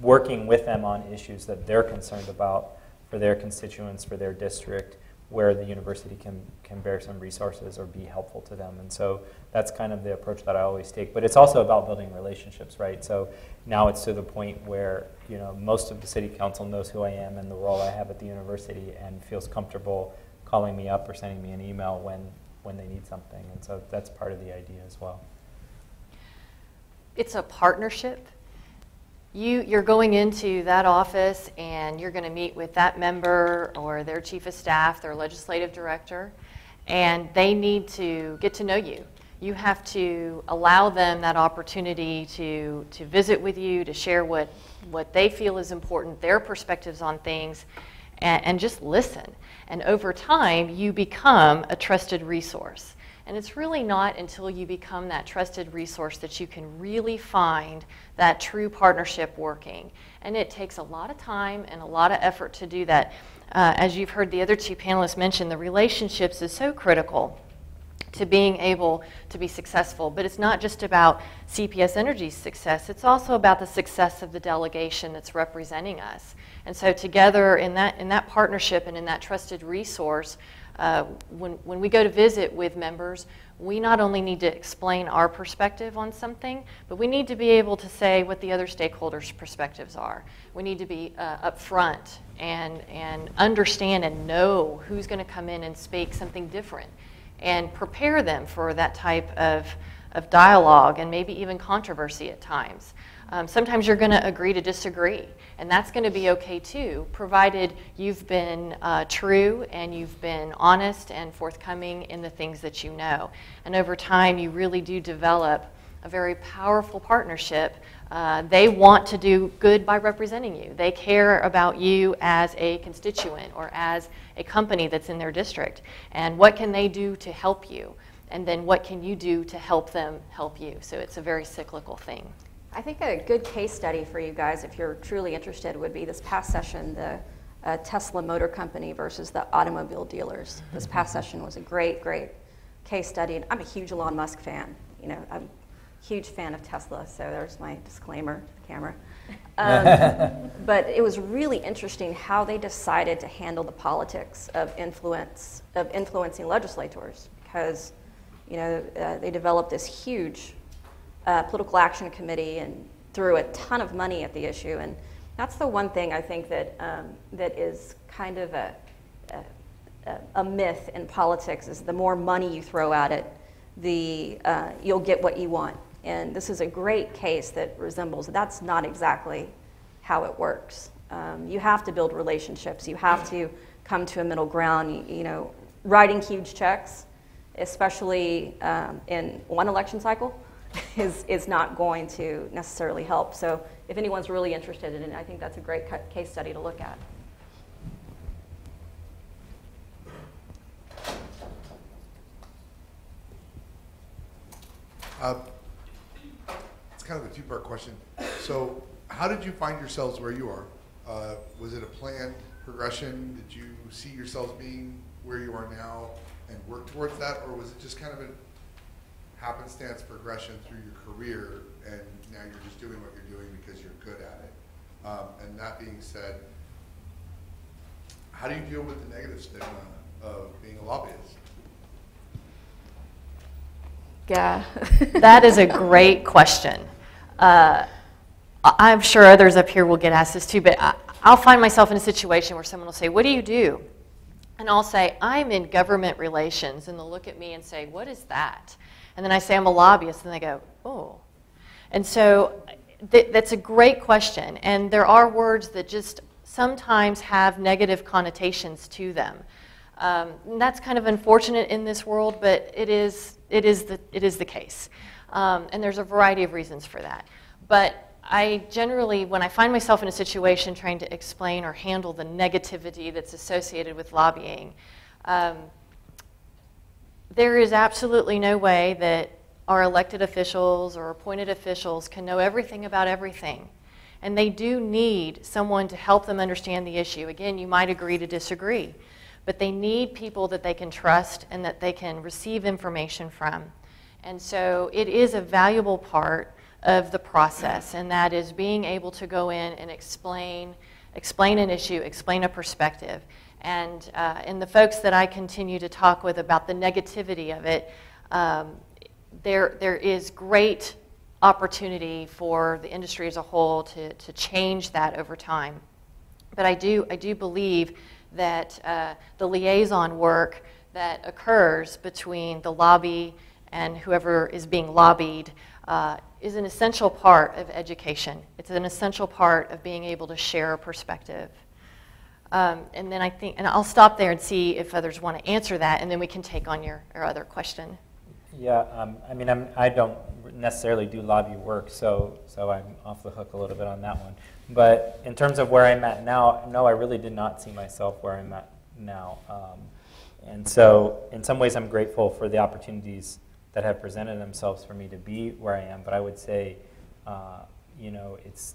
working with them on issues that they're concerned about for their constituents, for their district, where the university can, can bear some resources or be helpful to them. And so that's kind of the approach that I always take. But it's also about building relationships, right? So now it's to the point where, you know, most of the city council knows who I am and the role I have at the university, and feels comfortable calling me up or sending me an email when, when they need something. And so that's part of the idea as well. It's a partnership. You, you're going into that office and you're going to meet with that member or their chief of staff, their legislative director, and they need to get to know you. You have to allow them that opportunity to, to visit with you, to share what, what they feel is important, their perspectives on things, and, and just listen. And over time, you become a trusted resource. And it's really not until you become that trusted resource that you can really find that true partnership working. And it takes a lot of time and a lot of effort to do that. Uh, as you've heard the other two panelists mention, the relationships is so critical to being able to be successful. But it's not just about C P S Energy's success. It's also about the success of the delegation that's representing us. And so together in that, in that partnership and in that trusted resource, Uh, when, when we go to visit with members, we not only need to explain our perspective on something, but we need to be able to say what the other stakeholders' perspectives are. We need to be uh, upfront and, and understand and know who's going to come in and speak something different, and prepare them for that type of, of dialogue and maybe even controversy at times. Um, sometimes you're going to agree to disagree, and that's going to be okay too, provided you've been uh, true and you've been honest and forthcoming in the things that you know. And over time, you really do develop a very powerful partnership. Uh, they want to do good by representing you. They care about you as a constituent or as a company that's in their district. And what can they do to help you? And then what can you do to help them help you? So it's a very cyclical thing. I think a good case study for you guys, if you're truly interested, would be this past session, the uh, Tesla Motor Company versus the automobile dealers. This past session was a great, great case study. And I'm a huge Elon Musk fan. You know, I'm a huge fan of Tesla, so there's my disclaimer to the camera. Um, but it was really interesting how they decided to handle the politics of influence, of influencing legislators, because, you know, uh, they developed this huge Uh, political action committee and threw a ton of money at the issue. And that's the one thing I think that um, that is kind of a, a, a myth in politics, is the more money you throw at it, the uh, you'll get what you want. And this is a great case that resembles that's not exactly how it works. Um, you have to build relationships. You have to come to a middle ground. You know, writing huge checks, especially um, in one election cycle, is, is not going to necessarily help. So if anyone's really interested in it, I think that's a great case study to look at. Uh, it's kind of a two-part question. So how did you find yourselves where you are? Uh, was it a planned progression? Did you see yourselves being where you are now and work towards that? Or was it just kind of a happenstance progression through your career and now you're just doing what you're doing because you're good at it? Um, and that being said, how do you deal with the negative stigma of being a lobbyist? Yeah, that is a great question. Uh, I'm sure others up here will get asked this too, but I, I'll find myself in a situation where someone will say, what do you do? And I'll say, I'm in government relations, and they'll look at me and say, what is that? And then I say, I'm a lobbyist, and they go, oh. And so th that's a great question, and there are words that just sometimes have negative connotations to them. Um, and that's kind of unfortunate in this world, but it is, it is, the, it is the case. Um, and there's a variety of reasons for that. But I generally, when I find myself in a situation trying to explain or handle the negativity that's associated with lobbying, um, there is absolutely no way that our elected officials or appointed officials can know everything about everything. And they do need someone to help them understand the issue. Again, you might agree to disagree, but they need people that they can trust and that they can receive information from. And so it is a valuable part of the process, and that is being able to go in and explain, explain an issue, explain a perspective. And, uh, and the folks that I continue to talk with about the negativity of it, um, there, there is great opportunity for the industry as a whole to, to change that over time. But I do, I do believe that uh, the liaison work that occurs between the lobby and whoever is being lobbied uh, is an essential part of education. It's an essential part of being able to share a perspective. Um, and then I think, and I'll stop there and see if others want to answer that, and then we can take on your, your other question. Yeah, um, I mean, I'm, I don't necessarily do lobby work, so, so I'm off the hook a little bit on that one. But in terms of where I'm at now, no, I really did not see myself where I'm at now. Um, and so in some ways, I'm grateful for the opportunities that have presented themselves for me to be where I am. But I would say, uh, you know, it's,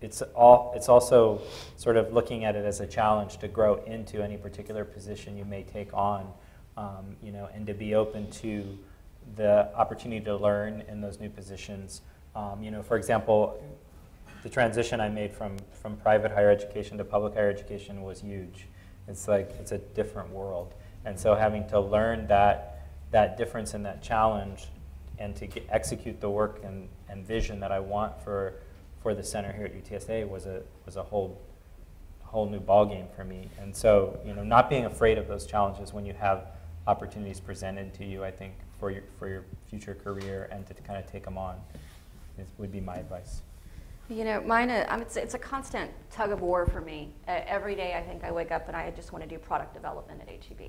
it's, all, it's also sort of looking at it as a challenge to grow into any particular position you may take on, um, you know, and to be open to the opportunity to learn in those new positions. Um, you know, for example, the transition I made from, from private higher education to public higher education was huge. It's like, it's a different world. And so having to learn that that difference and that challenge and to get, execute the work and, and vision that I want for, for the center here at U T S A was a, was a whole, whole new ballgame for me. And so, you know, not being afraid of those challenges when you have opportunities presented to you, I think, for your, for your future career and to kind of take them on is, would be my advice. You know, mine, uh, it's, it's a constant tug of war for me. Uh, every day I think I wake up and I just want to do product development at H E B.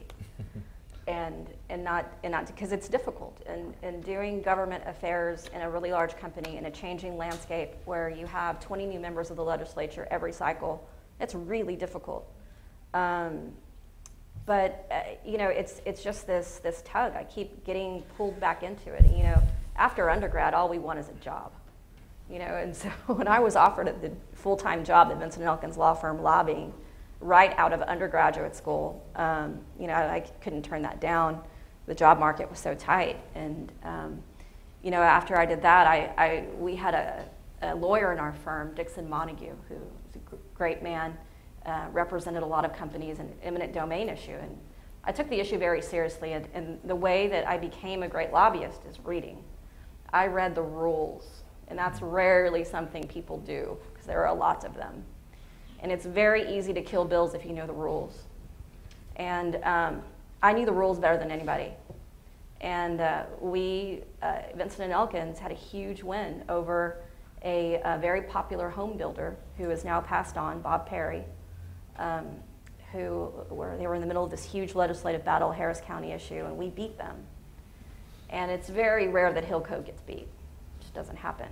And, and not, and not, because it's difficult. And, and doing government affairs in a really large company in a changing landscape where you have twenty new members of the legislature every cycle, it's really difficult. Um, but, uh, you know, it's, it's just this, this tug. I keep getting pulled back into it. And, you know, after undergrad, all we want is a job. You know, and so when I was offered the full-time job at Vinson and Elkins law firm lobbying right out of undergraduate school, um, you know, I couldn't turn that down. The job market was so tight. And, um, you know, after I did that, I, I, we had a, a lawyer in our firm, Dixon Montague, who was a great man, uh, represented a lot of companies in eminent domain issue. And I took the issue very seriously. And, and the way that I became a great lobbyist is reading. I read the rules. And that's rarely something people do, because there are lots of them. And it's very easy to kill bills if you know the rules. And um, I knew the rules better than anybody. And uh, we, uh, Vinson and Elkins, had a huge win over a, a very popular home builder who is now passed on, Bob Perry, um, who were, they were in the middle of this huge legislative battle, Harris County issue, and we beat them. And it's very rare that Hillco gets beat. It just doesn't happen.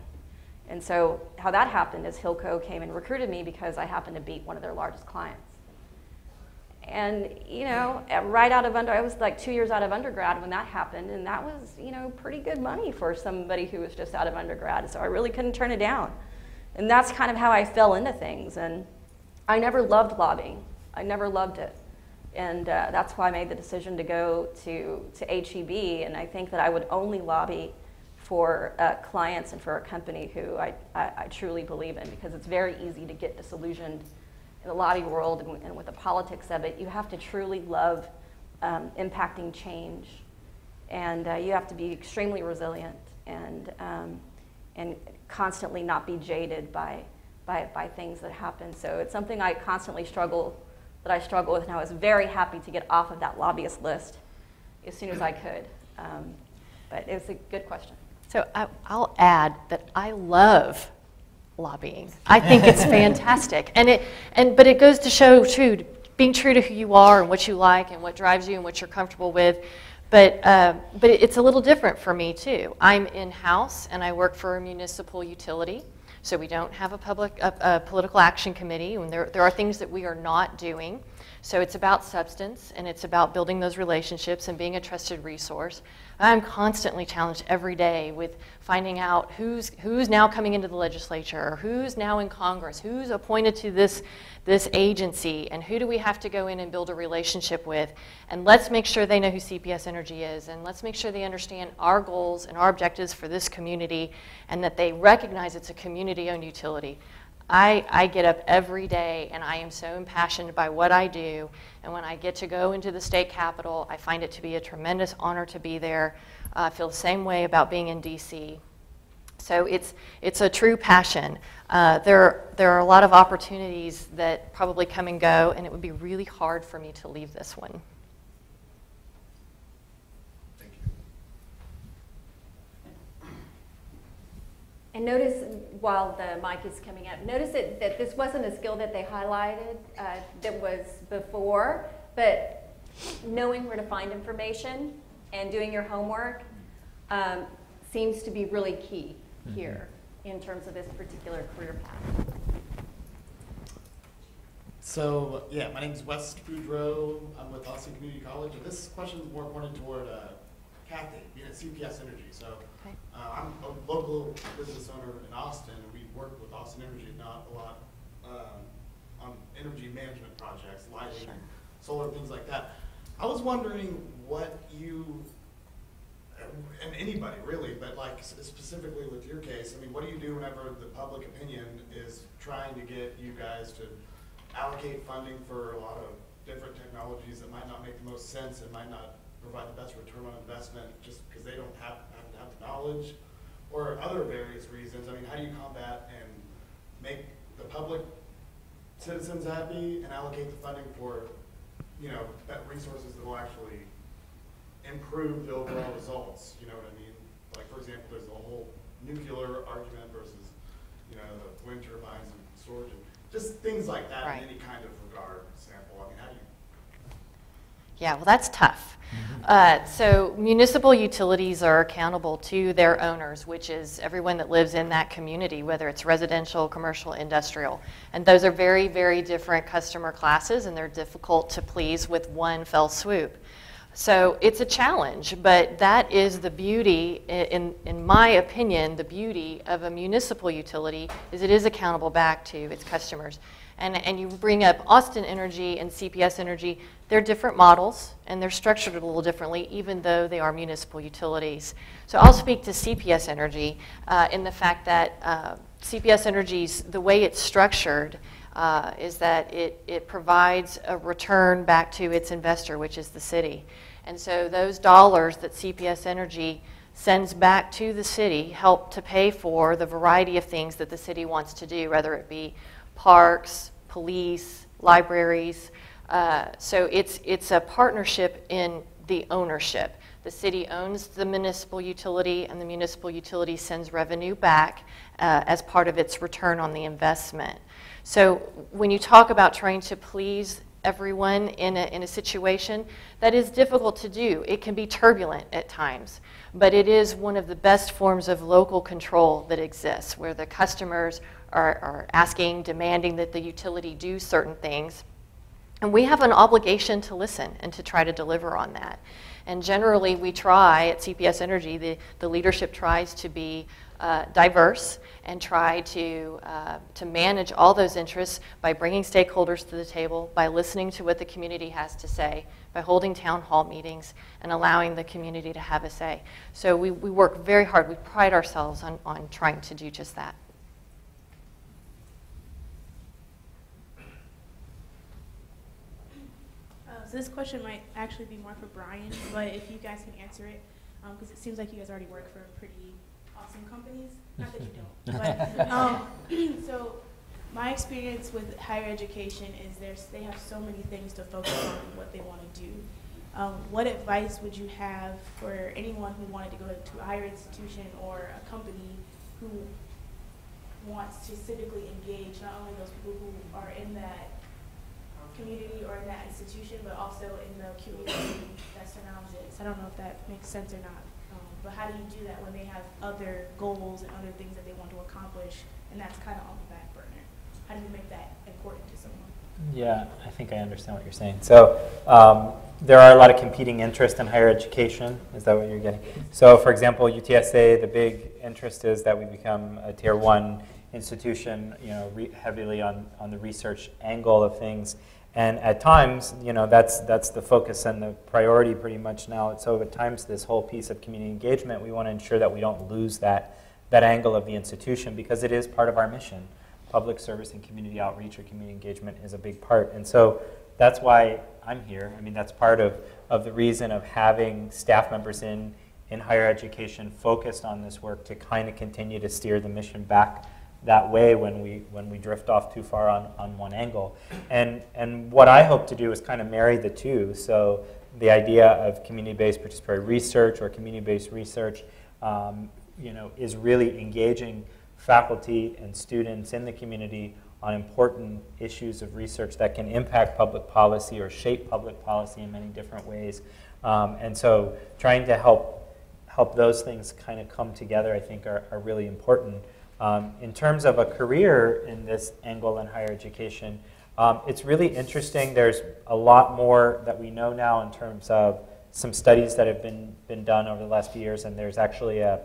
And so how that happened is Hillco came and recruited me because I happened to beat one of their largest clients. And, you know, right out of under, I was like two years out of undergrad when that happened, and that was, you know, pretty good money for somebody who was just out of undergrad, so I really couldn't turn it down. And that's kind of how I fell into things, and I never loved lobbying. I never loved it. And uh, that's why I made the decision to go to, to H E B, and I think that I would only lobby for uh, clients and for a company who I, I, I truly believe in, because it's very easy to get disillusioned in the lobby world and, and with the politics of it. You have to truly love um, impacting change, and uh, you have to be extremely resilient and, um, and constantly not be jaded by, by, by things that happen. So it's something I constantly struggle that I struggle with, and I was very happy to get off of that lobbyist list as soon as I could. Um, but it's a good question. So I, I'll add that I love lobbying. I think it's fantastic, and it and but it goes to show too, being true to who you are and what you like and what drives you and what you're comfortable with. But uh, but it's a little different for me too. I'm in-house and I work for a municipal utility. So we don't have a public a, a political action committee, and there, there are things that we are not doing. So it's about substance, and it's about building those relationships and being a trusted resource. I'm constantly challenged every day with finding out who's, who's now coming into the legislature, or who's now in Congress, who's appointed to this, this agency, and who do we have to go in and build a relationship with. And let's make sure they know who C P S Energy is, and let's make sure they understand our goals and our objectives for this community, and that they recognize it's a community-owned utility. I, I get up every day and I am so impassioned by what I do, and when I get to go into the state capitol, I find it to be a tremendous honor to be there. Uh, I feel the same way about being in D C. So it's, it's a true passion. Uh, there, there are a lot of opportunities that probably come and go, and it would be really hard for me to leave this one. And notice, while the mic is coming up, notice that, that this wasn't a skill that they highlighted uh, that was before, but knowing where to find information and doing your homework um, seems to be really key here in terms of this particular career path. So, yeah, my name is Wes Boudreau. I'm with Austin Community College, and this question is more pointed toward uh, Kathy, being at C P S Energy. So okay. uh, I'm a local business owner in Austin, and we work with Austin Energy not a lot um, on energy management projects, lighting, sure. solar, things like that. I was wondering what you, and anybody really, but like specifically with your case, I mean, what do you do whenever the public opinion is trying to get you guys to allocate funding for a lot of different technologies that might not make the most sense and might not provide the best return on investment just because they don't have, have to have the knowledge or other various reasons? I mean, how do you combat and make the public citizens happy and allocate the funding for, you know, that resources that will actually improve the overall results? You know what I mean? Like, for example, there's a whole nuclear argument versus, you know, the wind turbines and storage, and just things like that, right, in any kind of regard sample. I mean, how do you? Yeah, well, that's tough. Uh, so municipal utilities are accountable to their owners, which is everyone that lives in that community, whether it's residential, commercial, industrial. And those are very, very different customer classes, and they're difficult to please with one fell swoop. So it's a challenge, but that is the beauty, in, in my opinion, the beauty of a municipal utility is it is accountable back to its customers. And, and you bring up Austin Energy and C P S Energy, they're different models, and they're structured a little differently, even though they are municipal utilities. So I'll speak to C P S Energy uh, in the fact that uh, C P S Energy's, the way it's structured uh, is that it, it provides a return back to its investor, which is the city. And so those dollars that C P S Energy sends back to the city help to pay for the variety of things that the city wants to do, whether it be parks, police, libraries. Uh, so it's, it's a partnership in the ownership. The city owns the municipal utility, and the municipal utility sends revenue back uh, as part of its return on the investment. So when you talk about trying to please everyone in a, in a situation. That is difficult to do. It can be turbulent at times, but it is one of the best forms of local control that exists, where the customers are, are asking, demanding that the utility do certain things. And we have an obligation to listen and to try to deliver on that. And generally, we try at C P S Energy, the, the leadership tries to be uh, diverse and try to, uh, to manage all those interests by bringing stakeholders to the table, by listening to what the community has to say, by holding town hall meetings, and allowing the community to have a say. So we, we work very hard. We pride ourselves on, on trying to do just that. So this question might actually be more for Brian, but if you guys can answer it, because um, it seems like you guys already work for pretty awesome companies. Not that you don't. But, um, so my experience with higher education is there's, they have so many things to focus on what they want to do. Um, what advice would you have for anyone who wanted to go to a higher institution or a company who wants to civically engage not only those people who are in that community or in that institution, but also in the community that surrounds it? So I don't know if that makes sense or not, um, but how do you do that when they have other goals and other things that they want to accomplish, and that's kind of on the back burner? How do you make that important to someone? Yeah, I think I understand what you're saying. So um, there are a lot of competing interests in higher education. Is that what you're getting? So for example, U T S A, the big interest is that we become a tier one institution, you know, re heavily on, on the research angle of things. And at times, you know, that's, that's the focus and the priority pretty much now. And so at times, this whole piece of community engagement, we want to ensure that we don't lose that, that angle of the institution, because it is part of our mission. Public service and community outreach or community engagement is a big part. And so that's why I'm here. I mean, that's part of, of the reason of having staff members in, in higher education focused on this work, to kind of continue to steer the mission back that way when we when we drift off too far on, on one angle. And and what I hope to do is kind of marry the two. So the idea of community-based participatory research or community-based research um, you know, is really engaging faculty and students in the community on important issues of research that can impact public policy or shape public policy in many different ways. Um, and so trying to help help those things kind of come together, I think, are, are really important. Um, in terms of a career in this angle in higher education, um, it's really interesting. There's a lot more that we know now in terms of some studies that have been, been done over the last few years, and there's actually a,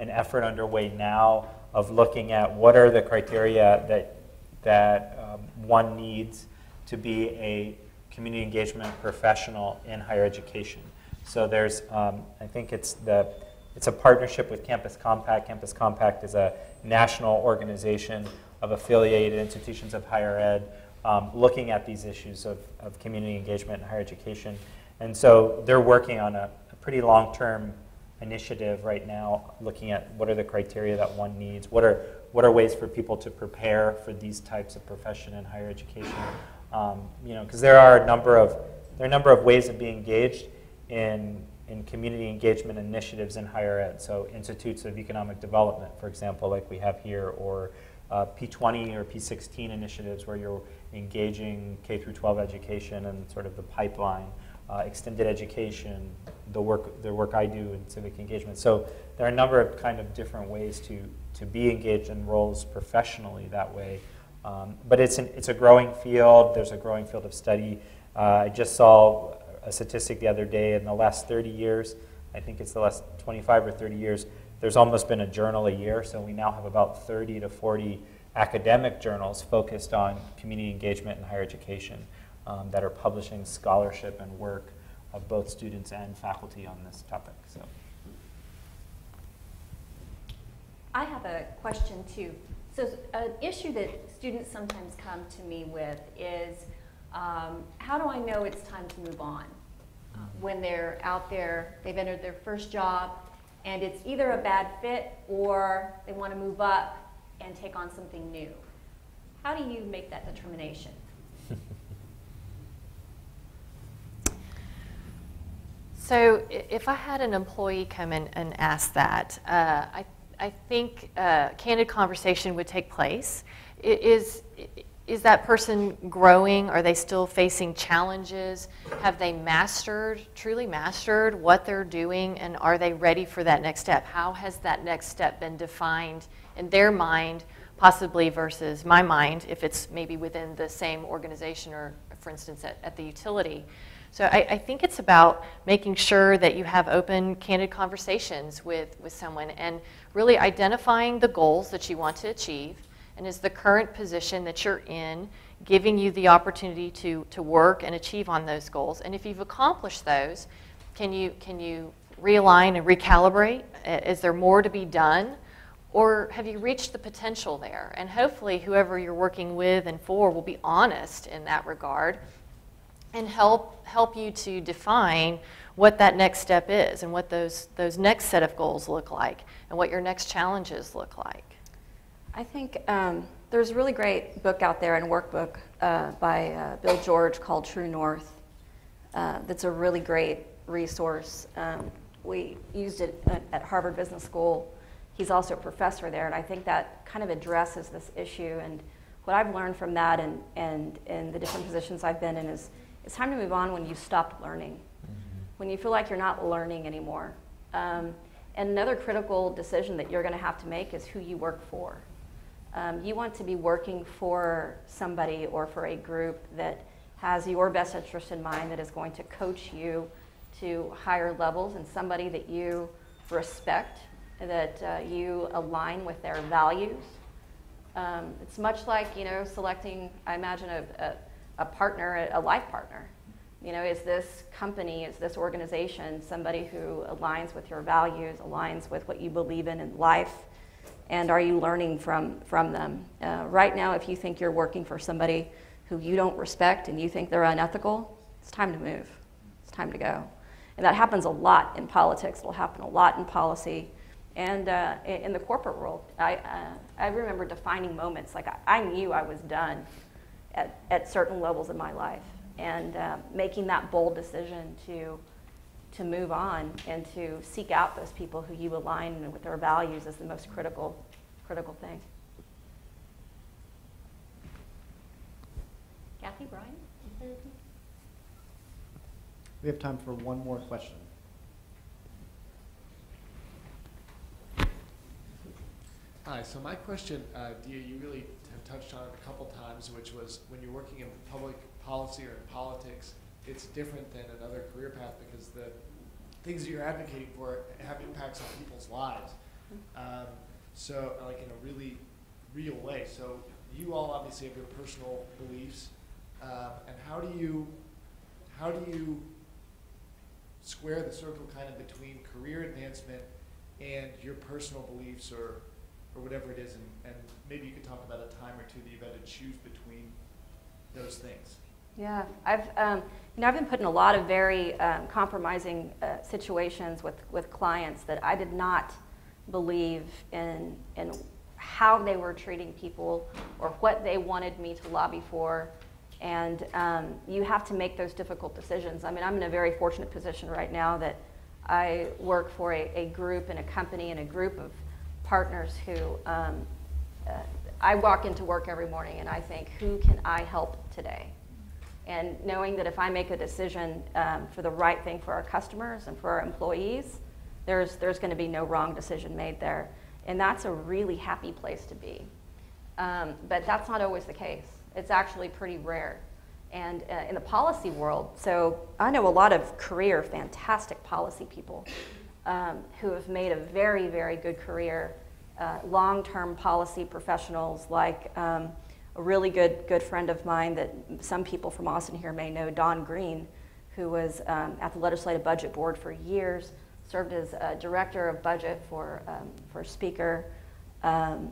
an effort underway now of looking at what are the criteria that, that um, one needs to be a community engagement professional in higher education. So there's, um, I think it's the, it's a partnership with Campus Compact. Campus Compact is a national organization of affiliated institutions of higher ed um, looking at these issues of, of community engagement in higher education. And so they're working on a, a pretty long-term initiative right now, looking at what are the criteria that one needs, what are, what are ways for people to prepare for these types of profession in higher education. Um, you know, because there are a number of, there are a number of ways of being engaged in in community engagement initiatives in higher ed. So institutes of economic development, for example, like we have here, or uh, P twenty or P sixteen initiatives where you're engaging K through twelve education and sort of the pipeline, uh, extended education, the work, the work I do in civic engagement. So there are a number of kind of different ways to, to be engaged in roles professionally that way. Um, but it's, an, it's a growing field. There's a growing field of study. Uh, I just saw a statistic the other day, in the last thirty years, I think it's the last twenty-five or thirty years, there's almost been a journal a year, so we now have about thirty to forty academic journals focused on community engagement in higher education um, that are publishing scholarship and work of both students and faculty on this topic. So, I have a question too. So an issue that students sometimes come to me with is, Um, how do I know it's time to move on? Uh, when they're out there, they've entered their first job, and it's either a bad fit or they want to move up and take on something new. How do you make that determination? So if I had an employee come in and ask that, uh, I, I think a uh, candid conversation would take place. It is, it, is that person growing? Are they still facing challenges? Have they mastered, truly mastered what they're doing, and are they ready for that next step? How has that next step been defined in their mind, possibly versus my mind, if it's maybe within the same organization or, for instance, at, at the utility? So I, I think it's about making sure that you have open, candid conversations with, with someone and really identifying the goals that you want to achieve. And is the current position that you're in giving you the opportunity to, to work and achieve on those goals? And if you've accomplished those, can you, can you realign and recalibrate? Is there more to be done? Or have you reached the potential there? And hopefully whoever you're working with and for will be honest in that regard and help, help you to define what that next step is and what those, those next set of goals look like and what your next challenges look like. I think um, there's a really great book out there and workbook uh, by uh, Bill George called True North. Uh, that's a really great resource. Um, we used it at Harvard Business School. He's also a professor there, and I think that kind of addresses this issue. And what I've learned from that and and in the different positions I've been in is it's time to move on when you stop learning, mm-hmm. when you feel like you're not learning anymore. Um, and another critical decision that you're going to have to make is who you work for. Um, you want to be working for somebody or for a group that has your best interest in mind, that is going to coach you to higher levels, and somebody that you respect, that uh, you align with their values. Um, it's much like, you know, selecting, I imagine, a, a, a partner, a life partner. You know, is this company, is this organization somebody who aligns with your values, aligns with what you believe in in life? And are you learning from, from them? Uh, right now, if you think you're working for somebody who you don't respect and you think they're unethical, it's time to move. It's time to go. And that happens a lot in politics. It'll happen a lot in policy. And uh, in the corporate world, I, uh, I remember defining moments. Like, I, I knew I was done at, at certain levels in my life. And uh, making that bold decision to to move on and to seek out those people who you align with their values is the most critical, critical thing. Kathy, Brian? We have time for one more question. Hi, so my question, uh, Dya, you really have touched on it a couple times, which was when you're working in public policy or in politics, it's different than another career path because the things that you're advocating for have impacts on people's lives. Um, so, like, in a really real way. So, you all obviously have your personal beliefs, um, and how do you how do you square the circle kind of between career advancement and your personal beliefs, or or whatever it is, and, and maybe you could talk about a time or two that you've had to choose between those things. Yeah, I've um, you know I've been put in a lot of very um, compromising uh, situations with with clients that I did not believe in in how they were treating people or what they wanted me to lobby for, and um, you have to make those difficult decisions. I mean, I'm in a very fortunate position right now that I work for a, a group and a company and a group of partners who um, uh, I walk into work every morning and I think, who can I help today? And knowing that if I make a decision um, for the right thing for our customers and for our employees, there's, there's going to be no wrong decision made there. And that's a really happy place to be. Um, but that's not always the case. It's actually pretty rare. And uh, in the policy world, so I know a lot of career, fantastic policy people um, who have made a very, very good career, uh, long-term policy professionals like um, a really good good friend of mine that some people from Austin here may know, Don Green, who was um, at the Legislative Budget Board for years, served as uh, Director of Budget for, um, for Speaker um,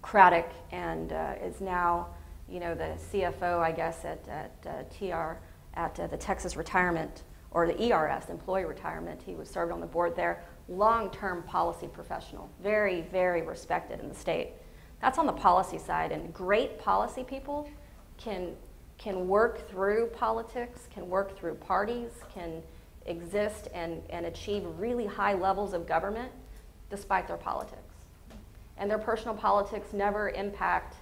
Craddock, and uh, is now, you know, the C F O, I guess, at, at uh, T R, at uh, the Texas Retirement, or the E R S, Employee Retirement. He was served on the board there. Long-term policy professional, very, very respected in the state. That's on the policy side, and great policy people can, can work through politics, can work through parties, can exist and, and achieve really high levels of government despite their politics. And their personal politics never impact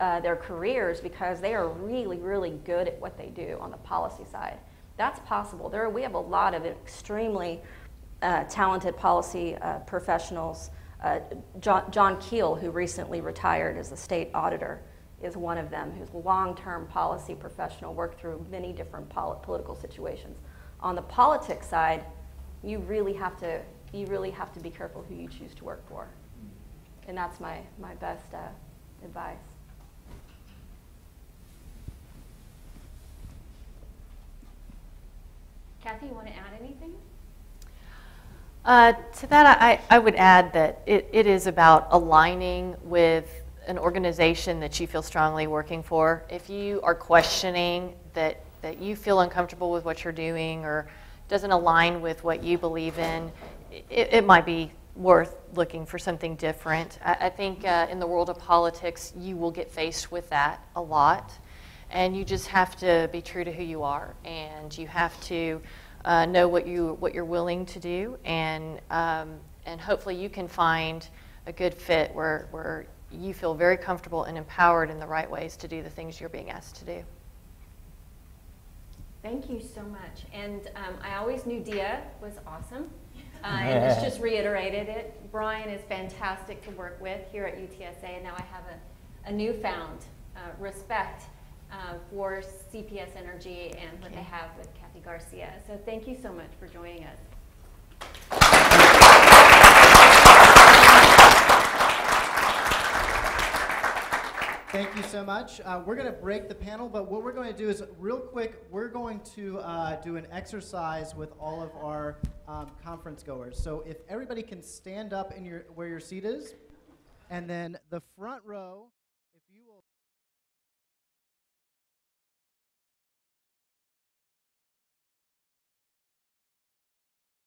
uh, their careers because they are really, really good at what they do on the policy side. That's possible. There, we have a lot of extremely uh, talented policy uh, professionals. Uh, John, John Keel, who recently retired as the state auditor, is one of them, who's a long-term policy professional, worked through many different pol political situations. On the politics side, you really have to you really have to be careful who you choose to work for, and that's my my best uh, advice. Kathy, you want to add anything? Uh, to that, I, I would add that it, it is about aligning with an organization that you feel strongly working for. If you are questioning that, that you feel uncomfortable with what you're doing or doesn't align with what you believe in, it, it might be worth looking for something different. I, I think uh, in the world of politics, you will get faced with that a lot. And you just have to be true to who you are, and you have to uh, know what you what you're willing to do, and um, and hopefully you can find a good fit where where you feel very comfortable and empowered in the right ways to do the things you're being asked to do. Thank you so much, and um, I always knew Dya was awesome, uh, and this just reiterated it. Brian is fantastic to work with here at U T S A, and now I have a a newfound uh, respect Uh, for C P S Energy and what they have with Kathy Garcia. So thank you so much for joining us. Thank you so much. Uh, we're going to break the panel, but what we're going to do is, real quick, we're going to uh, do an exercise with all of our um, conference goers. So if everybody can stand up in your, where your seat is, and then the front row...